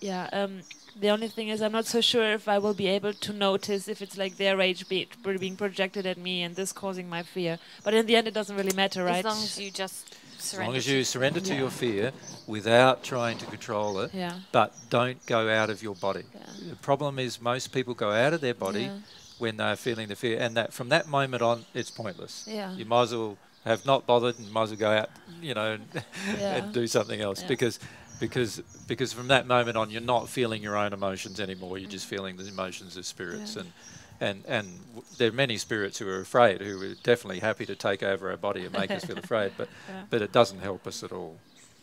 Yeah. Um, the only thing is, I'm not so sure if I will be able to notice if it's like their rage be being projected at me and this causing my fear. But in the end, it doesn't really matter, right? As long as you just surrender. As long as you surrender to yeah. your fear without trying to control it, yeah. but don't go out of your body. Yeah. The problem is most people go out of their body yeah. when they're feeling the fear, and that from that moment on, it's pointless. Yeah. You might as well have not bothered and might as well go out, you know, and, yeah. and do something else yeah. because because because from that moment on, you're not feeling your own emotions anymore. You're mm. just feeling the emotions of spirits yeah. and. And, and w there are many spirits who are afraid, who are definitely happy to take over our body and make us feel afraid, but, yeah. but it doesn't help us at all.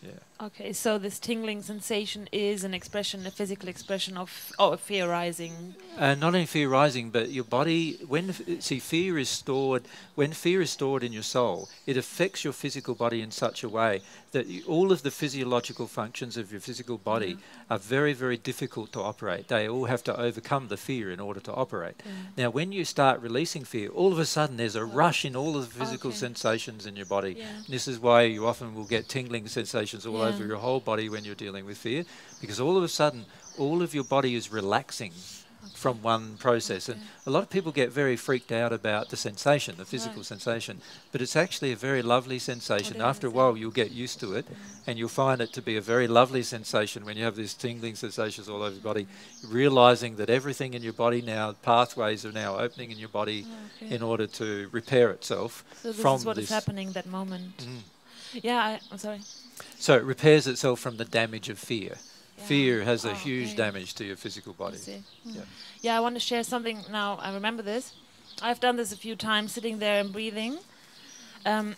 Yeah. Okay, so this tingling sensation is an expression, a physical expression of oh, fear rising. Uh, not only fear rising, but your body, when, see, fear is stored, when fear is stored in your soul, it affects your physical body in such a way that you, all of the physiological functions of your physical body mm-hmm. are very, very difficult to operate. They all have to overcome the fear in order to operate. Mm-hmm. Now, when you start releasing fear, all of a sudden there's a oh. rush in all of the physical okay. sensations in your body. Yeah. And this is why you often will get tingling sensations all yeah. over your whole body when you're dealing with fear, because all of a sudden all of your body is relaxing okay. from one process okay. and a lot of people get very freaked out about the sensation, the physical right. sensation, but it's actually a very lovely sensation. After a while you'll get used to it mm. and you'll find it to be a very lovely sensation when you have these tingling sensations all over your body, realizing that everything in your body now, pathways are now opening in your body okay. in order to repair itself. So this from is what this is happening that moment. Mm. Yeah, I, I'm sorry. So it repairs itself from the damage of fear. Yeah. Fear has oh, a huge okay. damage to your physical body. I yeah. yeah, I want to share something now. I remember this. I've done this a few times, sitting there and breathing. Um,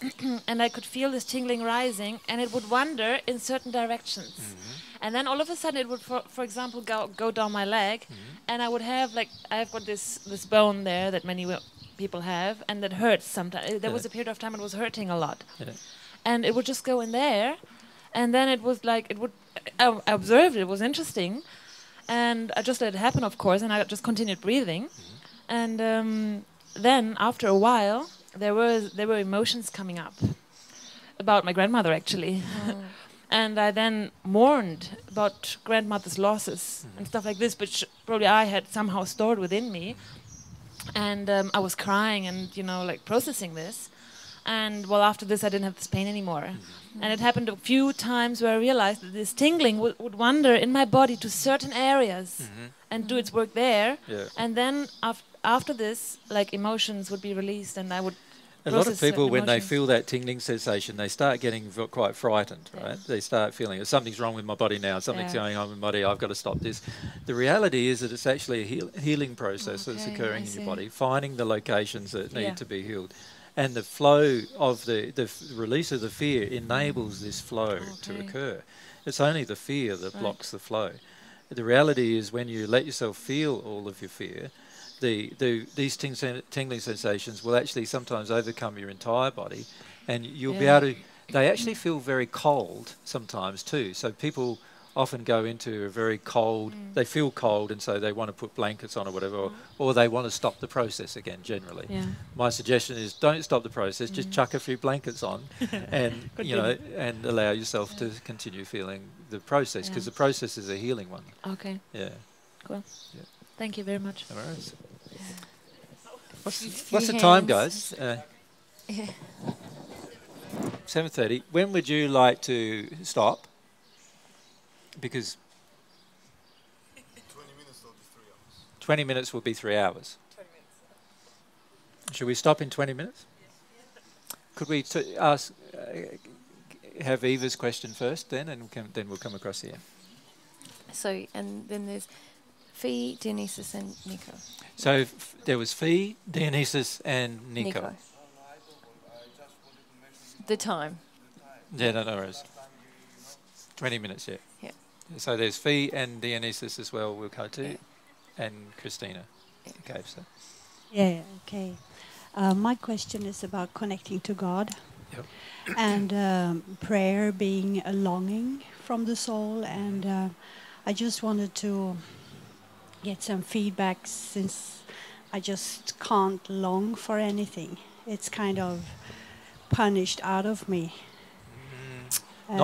and I could feel this tingling rising, and it would wander in certain directions. Mm-hmm. And then all of a sudden it would, for, for example, go, go down my leg, mm-hmm. and I would have, like, I've got this, this bone there that many people have, and that hurts sometimes. There yeah. was a period of time it was hurting a lot. Yeah. And it would just go in there, and then it was like, it would, I, I observed it was interesting, and I just let it happen, of course, and I just continued breathing. Mm-hmm. And um, then after a while, there was there were emotions coming up about my grandmother, actually. Oh. And I then mourned about grandmother's losses mm-hmm. and stuff like this, which probably I had somehow stored within me. And um, I was crying and, you know, like processing this. And well, after this, I didn't have this pain anymore. Mm-hmm. And it happened a few times where I realized that this tingling would, would wander in my body to certain areas mm-hmm. and do its work there. Yeah. And then af after this, like, emotions would be released, and I would. A lot of people, when emotions. they feel that tingling sensation, they start getting v quite frightened, yeah. right? They start feeling, something's wrong with my body now, something's yeah. going on with my body, I've got to stop this. The reality is that it's actually a heal healing process okay, that's occurring I in see. your body, finding the locations that yeah. need to be healed. And the flow of the, the f release of the fear enables this flow okay. to occur. It's only the fear that right. blocks the flow. The reality is when you let yourself feel all of your fear, the, the, these ting tingling sensations will actually sometimes overcome your entire body, and you'll yeah. be able to... They actually feel very cold sometimes too. So people often go into a very cold... Mm. They feel cold, and so they want to put blankets on or whatever, or, or they want to stop the process again, generally. Yeah. My suggestion is don't stop the process, mm. just chuck a few blankets on and, you know, and allow yourself yeah. to continue feeling the process, because yeah. the process is a healing one. Okay. Yeah. Cool. Yeah. Thank you very much. All right. Yeah. What's, what's the time, guys? Uh, yeah. seven thirty. When would you like to stop? Because twenty minutes will be three hours. twenty minutes would be three hours. twenty minutes. Should we stop in twenty minutes? Yes. Could we t ask, uh, have Eva's question first then, and can, then we'll come across here. So, and then there's Phi, Dionysus and Nico. So f there was Phi, Dionysus and Nico. Nico. The time. Yeah, no, no worries. twenty minutes, yeah. Yeah. So there's Phi and Dionysus as well, we'll go to, yeah. And Christina. Yeah. Okay, so. Yeah, okay. Uh, my question is about connecting to God. Yep. And um, prayer being a longing from the soul. And uh, I just wanted to get some feedback, since I just can't long for anything. It's kind of punished out of me.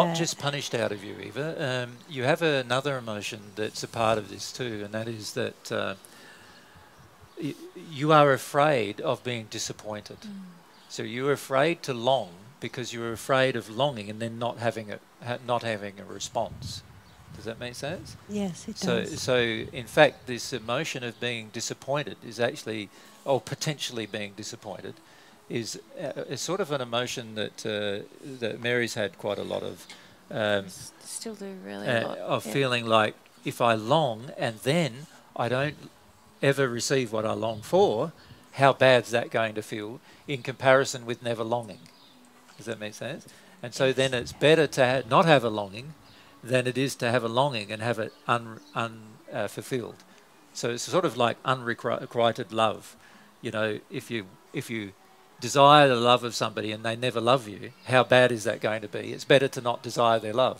Not just punished out of you, Eva. Um, you have another emotion that's a part of this too, and that is that uh, y you are afraid of being disappointed. Mm. So you're afraid to long because you're afraid of longing and then not having a ha not having a response. Does that make sense? Yes, it so, does. So, in fact, this emotion of being disappointed is actually, or potentially being disappointed, is a, a sort of an emotion that uh, that Mary's had quite a lot of. Um, Still do really uh, a lot. Of yeah. Feeling like if I long and then I don't ever receive what I long for, how bad's that going to feel in comparison with never longing? Does that make sense? And so then it's better to ha not have a longing than it is to have a longing and have it unfulfilled. Un, uh, so it's sort of like unrequited love. You know, if you if you desire the love of somebody and they never love you, how bad is that going to be? It's better to not desire their love.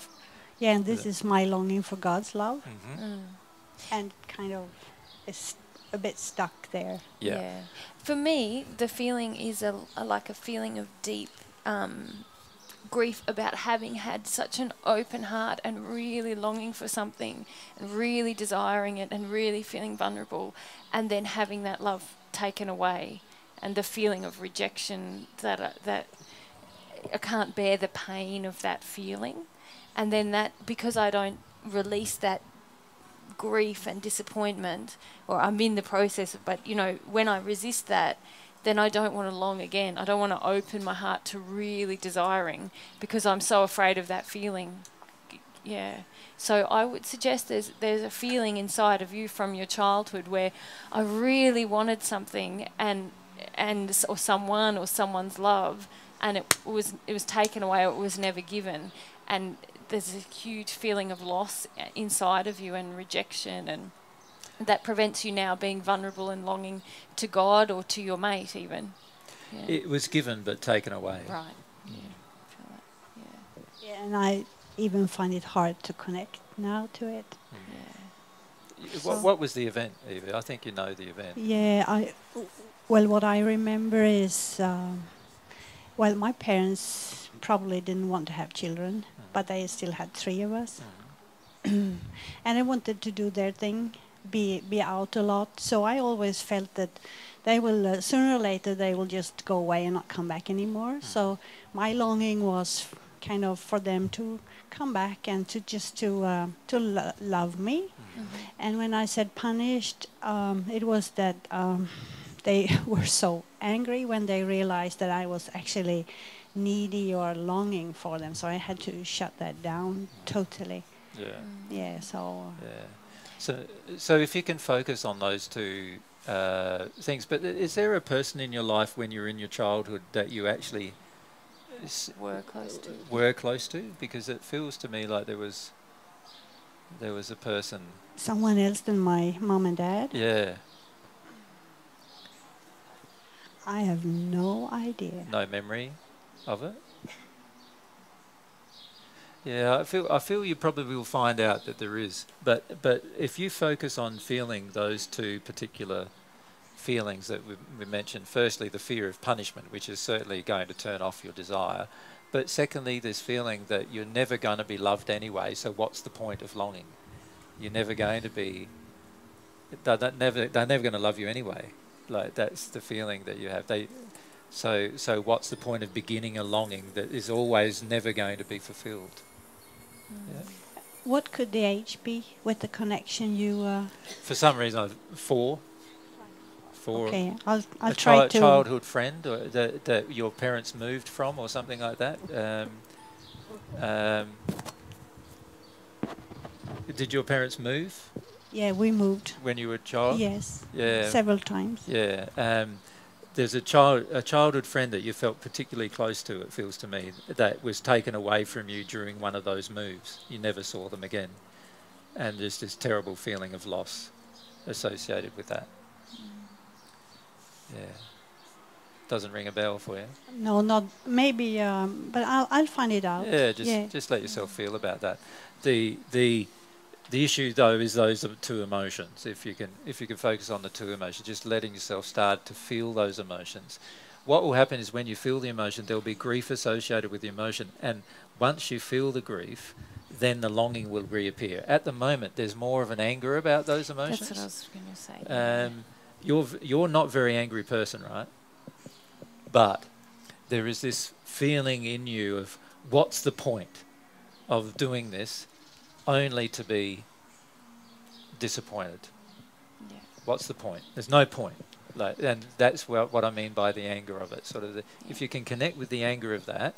Yeah, and this is my longing for God's love. Mm-hmm. Mm. And kind of it's a bit stuck there. Yeah. Yeah. For me, the feeling is a, a, like a feeling of deep um, grief about having had such an open heart and really longing for something and really desiring it and really feeling vulnerable, and then having that love taken away. And the feeling of rejection, that I, that I can't bear the pain of that feeling. And then that, because I don't release that grief and disappointment, or I'm in the process, but, you know, when I resist that, then I don't want to long again. I don't want to open my heart to really desiring because I'm so afraid of that feeling. Yeah. So I would suggest there's, there's a feeling inside of you from your childhood where I really wanted something and... and or someone or someone's love, and it was it was taken away, or it was never given, and there's a huge feeling of loss inside of you and rejection, and that prevents you now being vulnerable and longing to God or to your mate even. Yeah. It was given but taken away. Right. Yeah. I feel that. Yeah. Yeah, and I even find it hard to connect now to it. Mm. Yeah. What, what was the event, Eva? I think you know the event. Yeah, I, well, what I remember is, um, well, my parents probably didn't want to have children, mm. but they still had three of us. Mm. And I wanted to do their thing, be, be out a lot. So I always felt that they will, uh, sooner or later, they will just go away and not come back anymore. Mm. So my longing was kind of for them to come back and to just to uh, to lo love me. Mm-hmm. And when I said punished, um, it was that um, they were so angry when they realized that I was actually needy or longing for them. So I had to shut that down totally. Yeah. Yeah. So. Yeah. So so if you can focus on those two uh, things, but is there a person in your life when you're in your childhood that you actually were close to. Were close to, because it feels to me like there was, there was a person. Someone else than my mum and dad. Yeah. I have no idea. No memory of it. Yeah, I feel. I feel you probably will find out that there is. But but if you focus on feeling those two particular feelings that we, we mentioned, firstly the fear of punishment, which is certainly going to turn off your desire, but secondly this feeling that you're never going to be loved anyway, so what's the point of longing? You're never going to be, they're, they're never they're never going to love you anyway, like that's the feeling that you have. They so so what's the point of beginning a longing that is always never going to be fulfilled? Mm. Yeah. What could the age be with the connection you... Uh, For some reason, four. Four. Okay, I'll, I'll a try chi to... childhood friend or that, that your parents moved from or something like that. Um, um, did your parents move? Yeah, we moved. When you were a child? Yes, yeah. Several times. Yeah. Um, there's a child, a childhood friend that you felt particularly close to, it feels to me, that was taken away from you during one of those moves. You never saw them again. And there's this terrible feeling of loss associated with that. Yeah. Doesn't ring a bell for you? No, not maybe, um, but I'll, I'll find it out. Yeah, just, yeah. just let yourself feel about that. The, the, the issue, though, is those two emotions. If you can, if you can focus on the two emotions, just letting yourself start to feel those emotions. What will happen is when you feel the emotion, there'll be grief associated with the emotion. And once you feel the grief, then the longing will reappear. At the moment, there's more of an anger about those emotions. That's what I was going to say. Um, you're, you're not a very angry person, right? But there is this feeling in you of what's the point of doing this? Only to be disappointed. Yeah. What's the point? There's no point. Like, and that's what, what I mean by the anger of it. Sort of, the, yeah. If you can connect with the anger of that,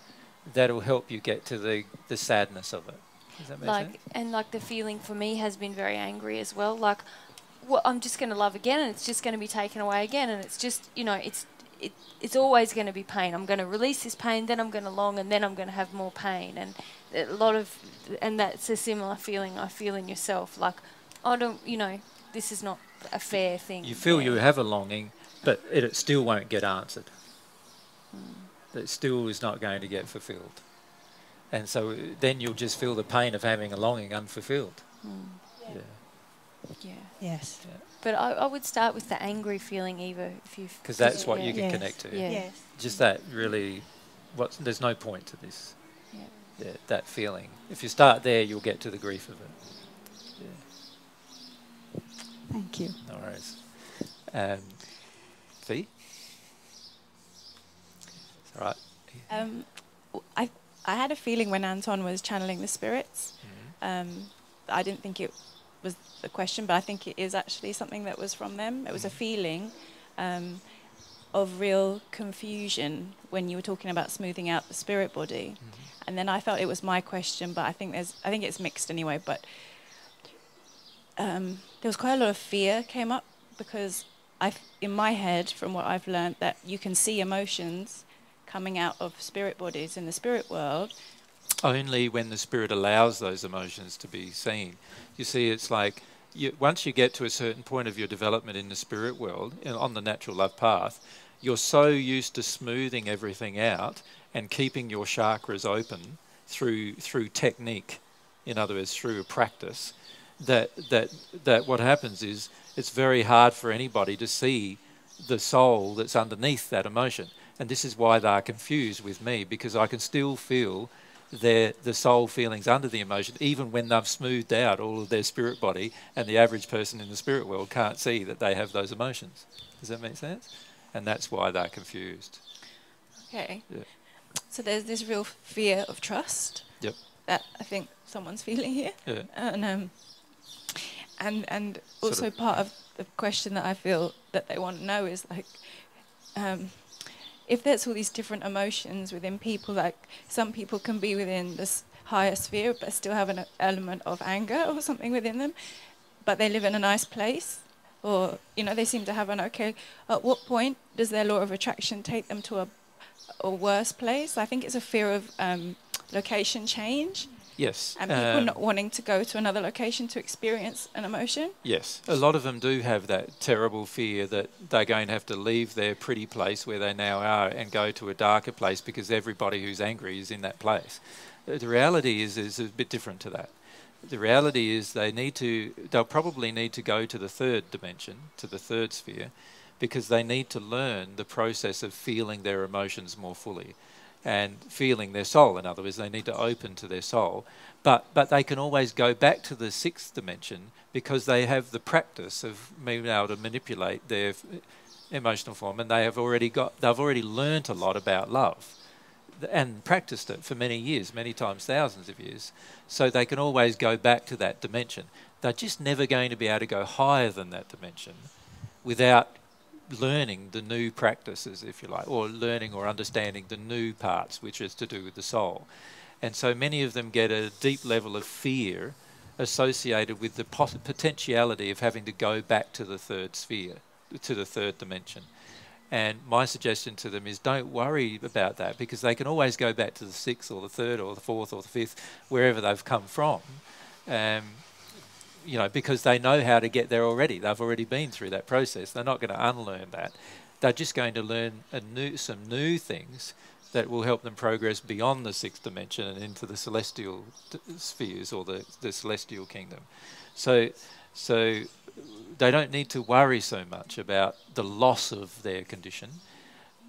that'll help you get to the the sadness of it. Does that make like, sense? And like the feeling for me has been very angry as well. Like, well, I'm just going to love again, and it's just going to be taken away again, and it's just, you know, it's it, it's always going to be pain. I'm going to release this pain, then I'm going to long, and then I'm going to have more pain, and. A lot of, and that's a similar feeling I feel in yourself. Like, I don't, you know, this is not a fair thing. You feel you have a longing, but it, it still won't get answered. Hmm. It still is not going to get fulfilled. And so then you'll just feel the pain of having a longing unfulfilled. Hmm. Yeah. Yeah. Yes. Yeah. But I, I would start with the angry feeling, Eva, if you. Because that's what yeah. you can yes. connect to. Yeah. Yes. Just that really, what, there's no point to this. Yeah, that feeling. If you start there, you'll get to the grief of it. Yeah. Thank you. No worries. Um, Fee? It's all right. Um, I, I had a feeling when Anton was channeling the spirits. Mm-hmm. um, I didn't think it was the question, but I think it is actually something that was from them. It was mm-hmm. a feeling um, of real confusion when you were talking about smoothing out the spirit body. Mm-hmm. And then I felt it was my question, but I think there's, I think it's mixed anyway. But um, there was quite a lot of fear came up because I, in my head, from what I've learned, that you can see emotions coming out of spirit bodies in the spirit world. Only when the spirit allows those emotions to be seen. You see, it's like you, once you get to a certain point of your development in the spirit world, in, on the natural love path, you're so used to smoothing everything out and keeping your chakras open through through technique, in other words, through practice, that that that what happens is it's very hard for anybody to see the soul that's underneath that emotion. And this is why they are confused with me, because I can still feel their the soul feelings under the emotion, even when they've smoothed out all of their spirit body, and the average person in the spirit world can't see that they have those emotions. Does that make sense? And that's why they're confused. Okay. Yeah. So there's this real fear of trust. Yep. That I think someone's feeling here. Yeah. And um, and and also sort of part of the question that I feel that they want to know is like, um, if there's all these different emotions within people, like some people can be within this higher sphere but still have an element of anger or something within them, but they live in a nice place. Or, you know, they seem to have an okay. At what point does their law of attraction take them to a, a worse place? I think it's a fear of um, location change. Yes. And people um, not wanting to go to another location to experience an emotion. Yes. A lot of them do have that terrible fear that they're going to have to leave their pretty place where they now are and go to a darker place because everybody who's angry is in that place. The reality is, is a bit different to that. The reality is they need to, they'll probably need to go to the third dimension, to the third sphere, because they need to learn the process of feeling their emotions more fully and feeling their soul. In other words, they need to open to their soul. But, but they can always go back to the sixth dimension because they have the practice of being able to manipulate their emotional form, and they have already got, they've already learnt a lot about love. and practiced it for many years, many times thousands of years, so they can always go back to that dimension. They're just never going to be able to go higher than that dimension without learning the new practices, if you like, or learning or understanding the new parts, which is to do with the soul. And so many of them get a deep level of fear associated with the potentiality of having to go back to the third sphere, to the third dimension. And my suggestion to them is don't worry about that, because they can always go back to the sixth or the third or the fourth or the fifth, wherever they've come from, um, you know, because they know how to get there already. They've already been through that process. They're not going to unlearn that. They're just going to learn a new, some new things that will help them progress beyond the sixth dimension and into the celestial spheres or the, the celestial kingdom. So, so they don't need to worry so much about the loss of their condition.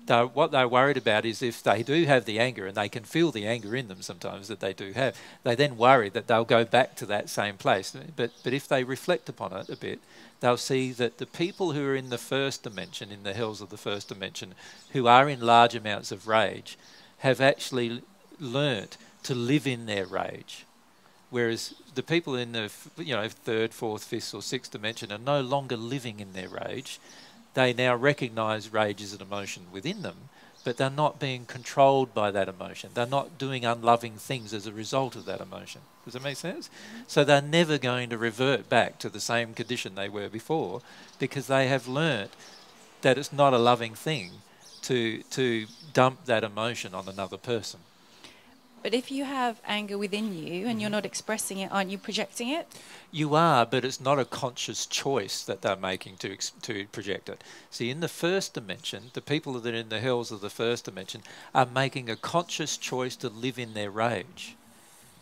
They're, what they're worried about is if they do have the anger, and they can feel the anger in them sometimes that they do have, they then worry that they'll go back to that same place. But, but if they reflect upon it a bit, they'll see that the people who are in the first dimension, in the hells of the first dimension, who are in large amounts of rage, have actually learnt to live in their rage. Whereas the people in the you know third, fourth, fifth or sixth dimension are no longer living in their rage. They now recognise rage as an emotion within them, but they're not being controlled by that emotion. They're not doing unloving things as a result of that emotion. Does that make sense? So they're never going to revert back to the same condition they were before, because they have learnt that it's not a loving thing to, to dump that emotion on another person. But if you have anger within you and you're not expressing it, aren't you projecting it? You are, but it's not a conscious choice that they're making to, to project it. See, in the first dimension, the people that are in the hells of the first dimension are making a conscious choice to live in their rage.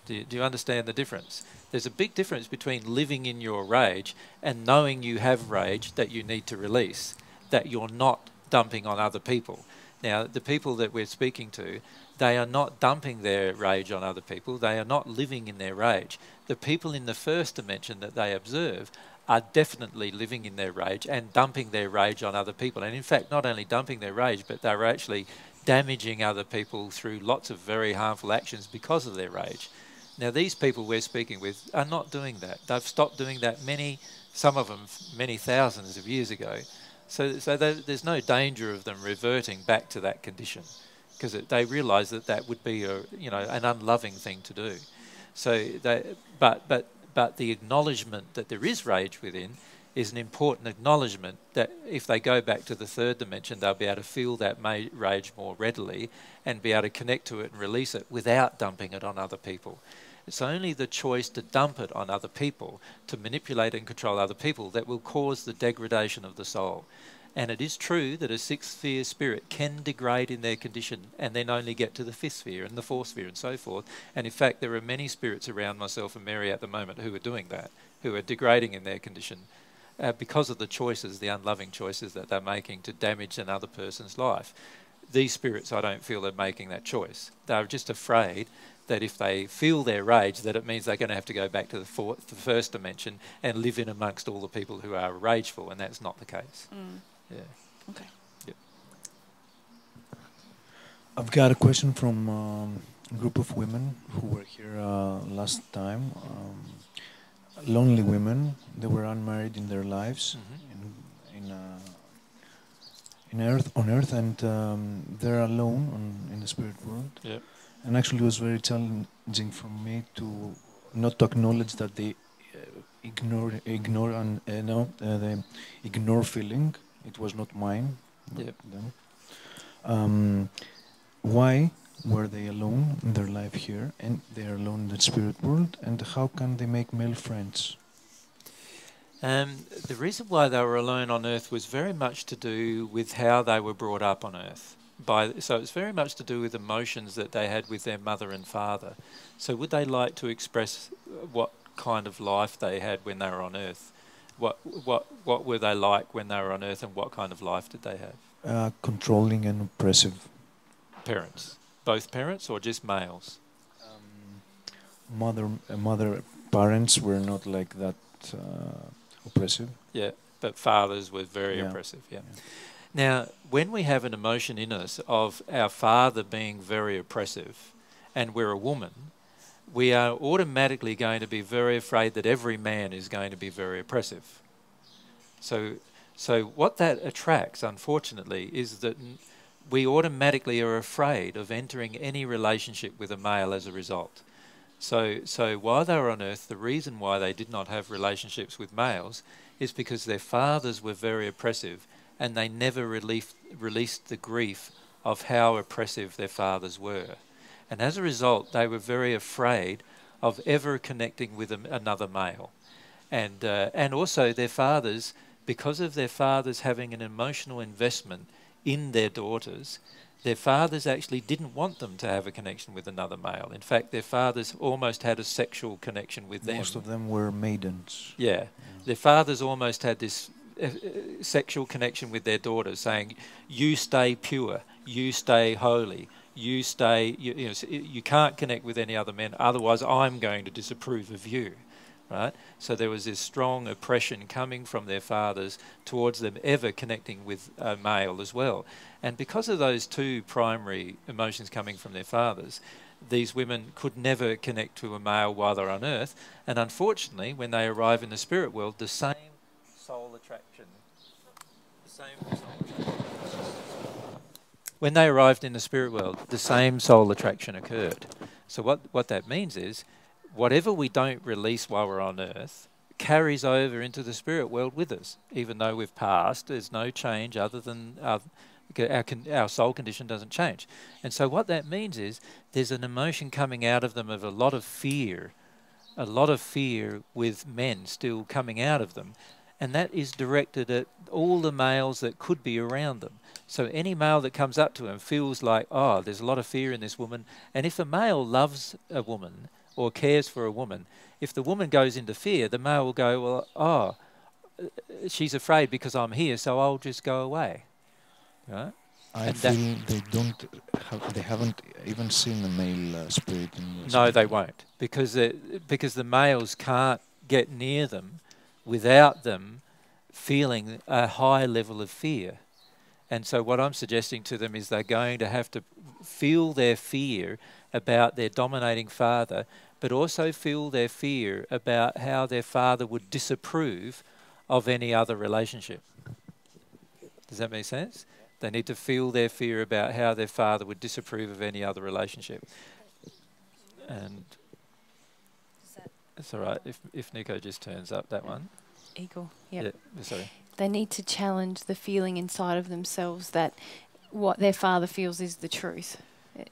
Do you, do you understand the difference? There's a big difference between living in your rage and knowing you have rage that you need to release, that you're not dumping on other people. Now, the people that we're speaking to, they are not dumping their rage on other people. They are not living in their rage. The people in the first dimension that they observe are definitely living in their rage and dumping their rage on other people. And in fact, not only dumping their rage, but they're actually damaging other people through lots of very harmful actions because of their rage. Now, these people we're speaking with are not doing that. They've stopped doing that many, some of them many thousands of years ago. So, so they, there's no danger of them reverting back to that condition, because they realise that that would be a you know an unloving thing to do. So, they, but but but the acknowledgement that there is rage within is an important acknowledgement that if they go back to the third dimension, they'll be able to feel that ma rage more readily and be able to connect to it and release it without dumping it on other people. It's only the choice to dump it on other people, to manipulate and control other people, that will cause the degradation of the soul. And it is true that a sixth sphere spirit can degrade in their condition and then only get to the fifth sphere and the fourth sphere and so forth. And in fact, there are many spirits around myself and Mary at the moment who are doing that, who are degrading in their condition uh, because of the choices, the unloving choices that they're making to damage another person's life. These spirits, I don't feel, are making that choice. They're just afraid that if they feel their rage, that it means they're going to have to go back to the, fourth, the first dimension and live in amongst all the people who are rageful, and that's not the case. Mm. Yeah. Okay. Yep. I've got a question from um, a group of women who were here uh, last time. Um, lonely women. They were unmarried in their lives, mm-hmm. in, in, uh, in earth, on Earth, and um, they're alone on, in the spirit world. Yep. And actually, it was very challenging for me to not to acknowledge that they uh, ignore ignore and uh, no, uh, they ignore feeling. It was not mine. Yep. Um, why were they alone in their life here, and they are alone in the spirit world? And how can they make male friends? Um, the reason why they were alone on Earth was very much to do with how they were brought up on Earth. By, so it's very much to do with emotions that they had with their mother and father. So would they like to express what kind of life they had when they were on Earth? What what what were they like when they were on Earth, and what kind of life did they have? Uh, controlling and oppressive. Parents, both parents, or just males? Um, mother, uh, mother, parents were not like that uh, oppressive. Yeah, but fathers were very yeah. oppressive. Yeah. yeah. Now, when we have an emotion in us of our father being very oppressive and we're a woman, we are automatically going to be very afraid that every man is going to be very oppressive. So, so what that attracts, unfortunately, is that we automatically are afraid of entering any relationship with a male as a result. So, so while they were on earth, the reason why they did not have relationships with males is because their fathers were very oppressive and they never relief, released the grief of how oppressive their fathers were. And as a result, they were very afraid of ever connecting with a, another male. And, uh, and also their fathers, because of their fathers having an emotional investment in their daughters, their fathers actually didn't want them to have a connection with another male. In fact, their fathers almost had a sexual connection with them. Most of them were maidens. Yeah. yeah. Their fathers almost had this uh, sexual connection with their daughters, saying, you stay pure, you stay holy, you stay, you, you know, you can't connect with any other men, otherwise I'm going to disapprove of you. Right? So there was this strong oppression coming from their fathers towards them ever connecting with a male as well. And because of those two primary emotions coming from their fathers, these women could never connect to a male while they're on earth. And unfortunately, when they arrive in the spirit world, the same soul attraction, the same soul attraction. When they arrived in the spirit world, the same soul attraction occurred. So what, what that means is, whatever we don't release while we're on earth carries over into the spirit world with us. Even though we've passed, there's no change other than our, our, con our soul condition doesn't change. And so what that means is there's an emotion coming out of them of a lot of fear, a lot of fear with men still coming out of them. And that is directed at all the males that could be around them. So any male that comes up to him feels like, oh, there's a lot of fear in this woman. And if a male loves a woman or cares for a woman, if the woman goes into fear, the male will go, well, oh, she's afraid because I'm here, so I'll just go away. Right? I and feel they don't, have, they haven't even seen the male uh, spirit. In the no, spirit. They won't, because because the males can't get near them without them feeling a high level of fear. And so what I'm suggesting to them is they're going to have to feel their fear about their dominating father, but also feel their fear about how their father would disapprove of any other relationship. Does that make sense? They need to feel their fear about how their father would disapprove of any other relationship. And it's all right if, if Nico just turns up that one. Eagle, yep. Yeah. Sorry. They need to challenge the feeling inside of themselves that what their father feels is the truth.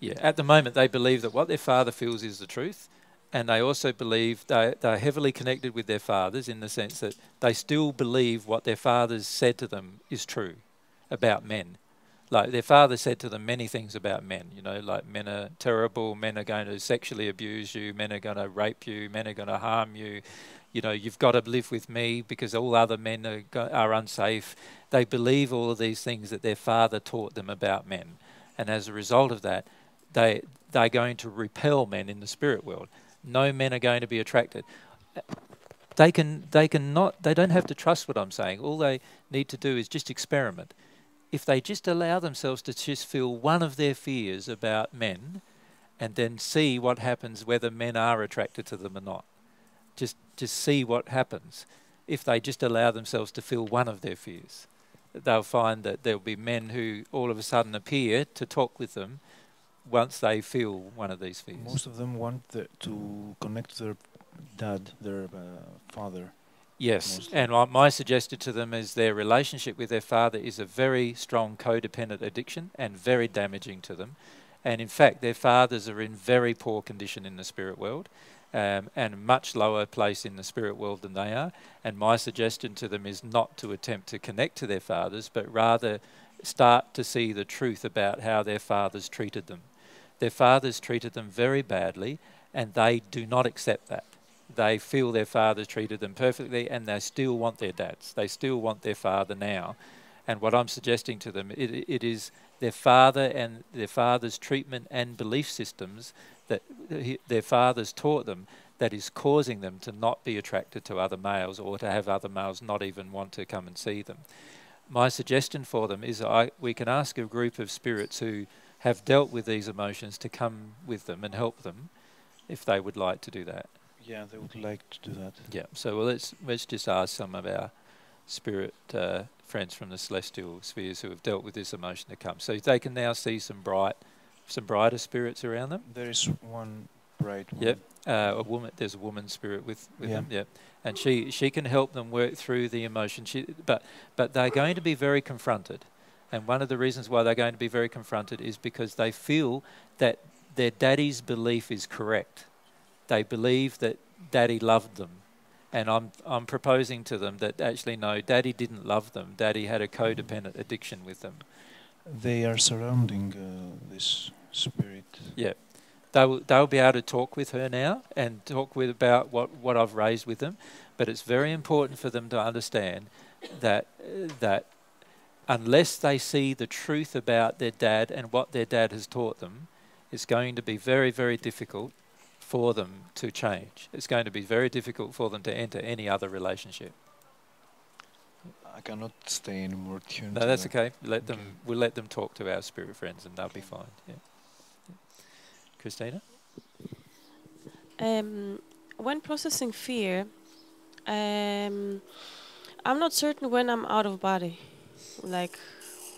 Yeah, at the moment they believe that what their father feels is the truth, and they also believe they, they're heavily connected with their fathers in the sense that they still believe what their fathers said to them is true about men. Like their father said to them many things about men, you know, like men are terrible, men are going to sexually abuse you, men are going to rape you, men are going to harm you, you know, you've got to live with me because all other men are, are unsafe. They believe all of these things that their father taught them about men. And as a result of that, they, they're going to repel men in the spirit world. No men are going to be attracted. They can, they can not, they don't have to trust what I'm saying. All they need to do is just experiment. If they just allow themselves to just feel one of their fears about men and then see what happens, whether men are attracted to them or not. Just, just see what happens. If they just allow themselves to feel one of their fears, they'll find that there'll be men who all of a sudden appear to talk with them once they feel one of these fears. Most of them want the, to connect to their dad, their uh, father. Yes, mostly. And what my suggestion to them is their relationship with their father is a very strong codependent addiction and very damaging to them. And in fact, their fathers are in very poor condition in the spirit world um, and much lower place in the spirit world than they are. And my suggestion to them is not to attempt to connect to their fathers, but rather start to see the truth about how their fathers treated them. Their fathers treated them very badly, and they do not accept that. They feel their father treated them perfectly and they still want their dads. They still want their father now. And what I'm suggesting to them, it, it is their father and their father's treatment and belief systems that he, their fathers taught them that is causing them to not be attracted to other males or to have other males not even want to come and see them. my suggestion for them is I, we can ask a group of spirits who have dealt with these emotions to come with them and help them if they would like to do that. Yeah, they would like to do that. Yeah, so well, let's, let's just ask some of our spirit uh, friends from the celestial spheres who have dealt with this emotion to come. So they can now see some bright, some brighter spirits around them. There is one bright one. Yep, uh, a woman. There's a woman spirit with, with yeah. them. Yep, and she she can help them work through the emotion. She, but but they're going to be very confronted, and one of the reasons why they're going to be very confronted is because they feel that their daddy's belief is correct. They believe that daddy loved them. And I'm, I'm proposing to them that actually, no, daddy didn't love them. Daddy had a codependent addiction with them. They are surrounding uh, this spirit. Yeah. They'll, they'll be able to talk with her now and talk with about what, what I've raised with them. But it's very important for them to understand that, that unless they see the truth about their dad and what their dad has taught them, it's going to be very, very difficult for them to change. It's going to be very difficult for them to enter any other relationship. I cannot stay any more tuned. No, that's okay. Let okay. them. We'll let them talk to our spirit friends, and they'll okay. be fine. Yeah. Christina. Um, when processing fear, um, I'm not certain when I'm out of body, like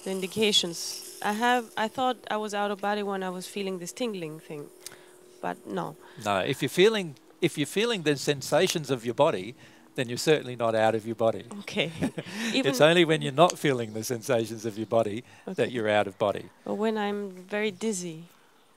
the indications. I have. I thought I was out of body when I was feeling this tingling thing. But no. No, if you're feeling if you're feeling the sensations of your body, then you're certainly not out of your body. Okay. It's only when you're not feeling the sensations of your body okay. that you're out of body. Or when I'm very dizzy,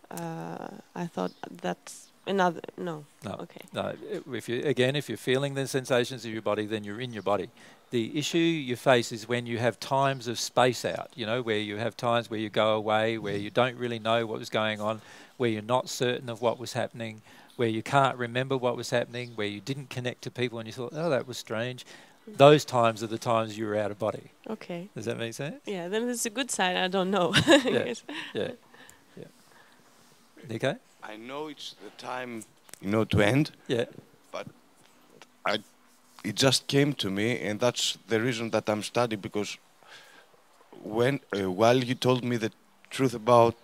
uh, I thought that's another no. No. Okay. No. If you again, if you're feeling the sensations of your body, then you're in your body. The issue you face is when you have times of space out. You know, where you have times where you go away, where you don't really know what was going on, where you're not certain of what was happening, where you can't remember what was happening, where you didn't connect to people and you thought, oh, that was strange. Those times are the times you were out of body. Okay. Does that make sense? Yeah, then it's a good sign. I don't know. yeah. yeah. yeah. Nico? I know it's the time, you know, to end. Yeah. But I, it just came to me, and that's the reason that I'm studying, because when uh, while you told me the truth about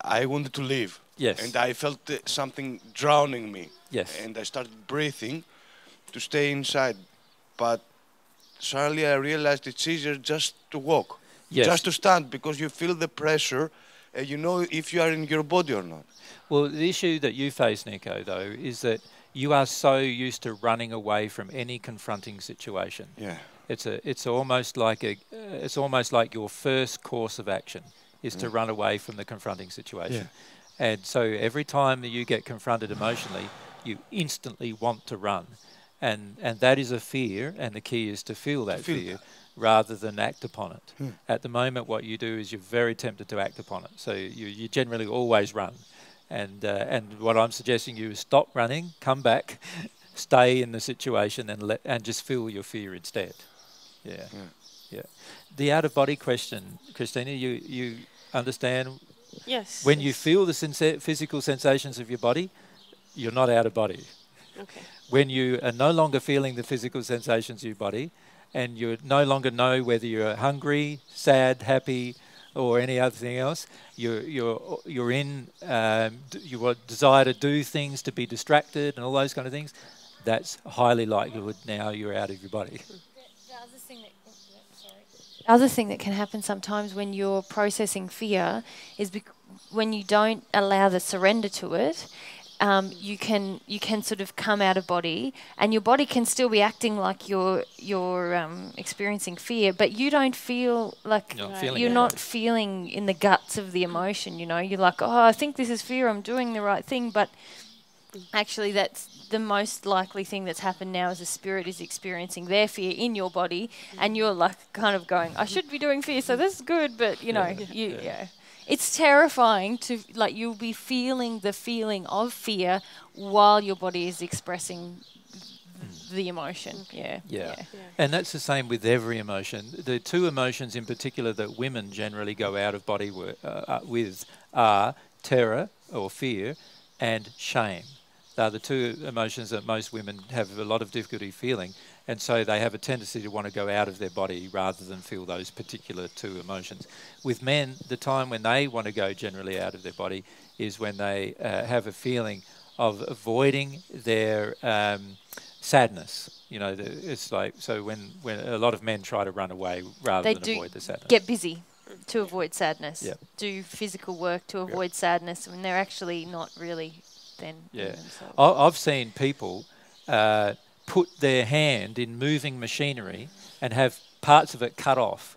I wanted to leave, yes, and I felt uh, something drowning me, yes, and I started breathing to stay inside, but suddenly I realized it's easier just to walk, yes, just to stand, because you feel the pressure, and you know if you are in your body or not. Well, the issue that you face, Nico, though, is that you are so used to running away from any confronting situation. Yeah, it's a, it's almost like a, it's almost like your first course of action is to run away from the confronting situation. Yeah. And so every time that you get confronted emotionally, you instantly want to run. And, and that is a fear, and the key is to feel that to feel fear that. rather than act upon it. Hmm. At the moment, what you do is you're very tempted to act upon it. So you, you generally always run. And, uh, and what I'm suggesting you is stop running, come back, stay in the situation, and, let, and just feel your fear instead. Yeah. yeah. Yeah. The out-of-body question, Christina, you, you understand? Yes. When you feel the sensa physical sensations of your body, you're not out of body. Okay. When you are no longer feeling the physical sensations of your body and you no longer know whether you're hungry, sad, happy or any other thing else, you're, you're, you're in, um, you desire to do things, to be distracted and all those kind of things, that's highly likelihood now you're out of your body. The other thing that Other thing that can happen sometimes when you're processing fear is bec when you don't allow the surrender to it, um, you can you can sort of come out of body, and your body can still be acting like you're you're um, experiencing fear, but you don't feel like you're not, feeling, you're not feeling in the guts of the emotion. You know, you're like, oh, I think this is fear. I'm doing the right thing, but actually, that's the most likely thing that's happened now is a spirit is experiencing their fear in your body, and you're like kind of going, I should be doing fear, so this is good, but you know, yeah. you yeah. yeah. It's terrifying to, like, you'll be feeling the feeling of fear while your body is expressing the emotion. Yeah. Yeah. yeah. And that's the same with every emotion. The two emotions in particular that women generally go out of body uh, with are terror or fear and shame. They're the two emotions that most women have a lot of difficulty feeling, and so they have a tendency to want to go out of their body rather than feel those particular two emotions. With men, the time when they want to go generally out of their body is when they uh, have a feeling of avoiding their um, sadness. You know, the, it's like, so when, when a lot of men try to run away rather they than do avoid the sadness. Get busy to avoid sadness, yep. Do physical work to avoid yep. sadness when they're actually not really... Yeah, I've seen people uh, put their hand in moving machinery and have parts of it cut off,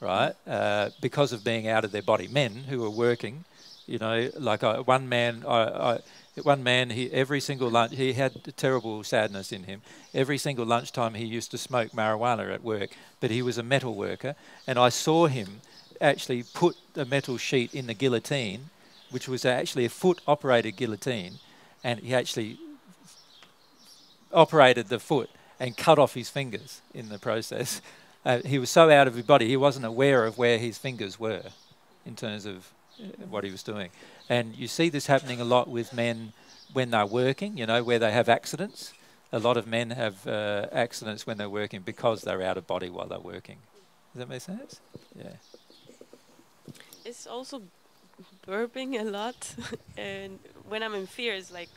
right, uh, because of being out of their body. Men who are working, you know, like I, one man, I, I, one man, he every single lunch he had terrible sadness in him. Every single lunchtime he used to smoke marijuana at work, but he was a metal worker, and I saw him actually put a metal sheet in the guillotine, which was actually a foot-operated guillotine, and he actually operated the foot and cut off his fingers in the process. Uh, he was so out of his body, he wasn't aware of where his fingers were in terms of uh, what he was doing. And you see this happening a lot with men when they're working, you know, where they have accidents. A lot of men have uh, accidents when they're working because they're out of body while they're working. Does that make sense? Yeah. It's also... burping a lot, and when I'm in fear, it's like...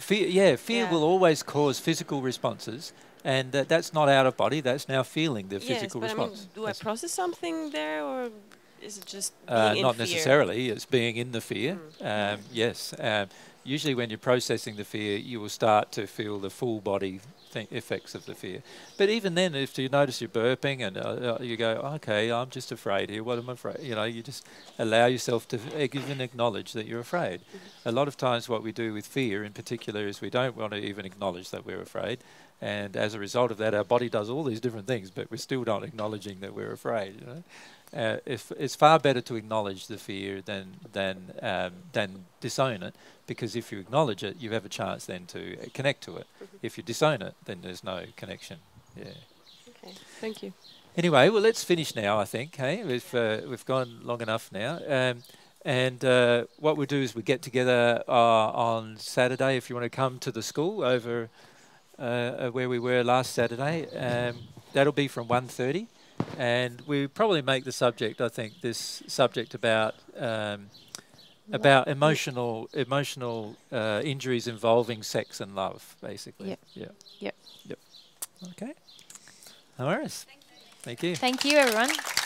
Fear, yeah, fear yeah. will always cause physical responses, and th that's not out of body, that's now feeling the yes, physical but response. I mean, do that's I process something there, or is it just being uh, in Not fear? Necessarily, it's being in the fear, mm. um, yes. Um, usually when you're processing the fear, you will start to feel the full body thing, effects of the fear. But even then, if you notice you're burping and uh, you go, okay, I'm just afraid here, what am I afraid? You know, you just allow yourself to even acknowledge that you're afraid. A lot of times what we do with fear in particular is we don't want to even acknowledge that we're afraid. And as a result of that, our body does all these different things, but we're still not acknowledging that we're afraid. You know? Uh, if, it's far better to acknowledge the fear than than um, than disown it, because if you acknowledge it, you have a chance then to uh, connect to it. Mm-hmm. If you disown it, then there's no connection. Yeah. Okay. Thank you. Anyway, well, let's finish now. I think, hey, we've uh, we've gone long enough now. Um, and uh, what we'll do is we get together uh, on Saturday. If you want to come to the school over uh, where we were last Saturday, um, that'll be from one thirty. And we probably make the subject, I think, this subject about um, about emotional emotional uh, injuries involving sex and love, basically. Yep. Yeah. Yep. Yep. Okay. All right. Thank you. Thank you, everyone.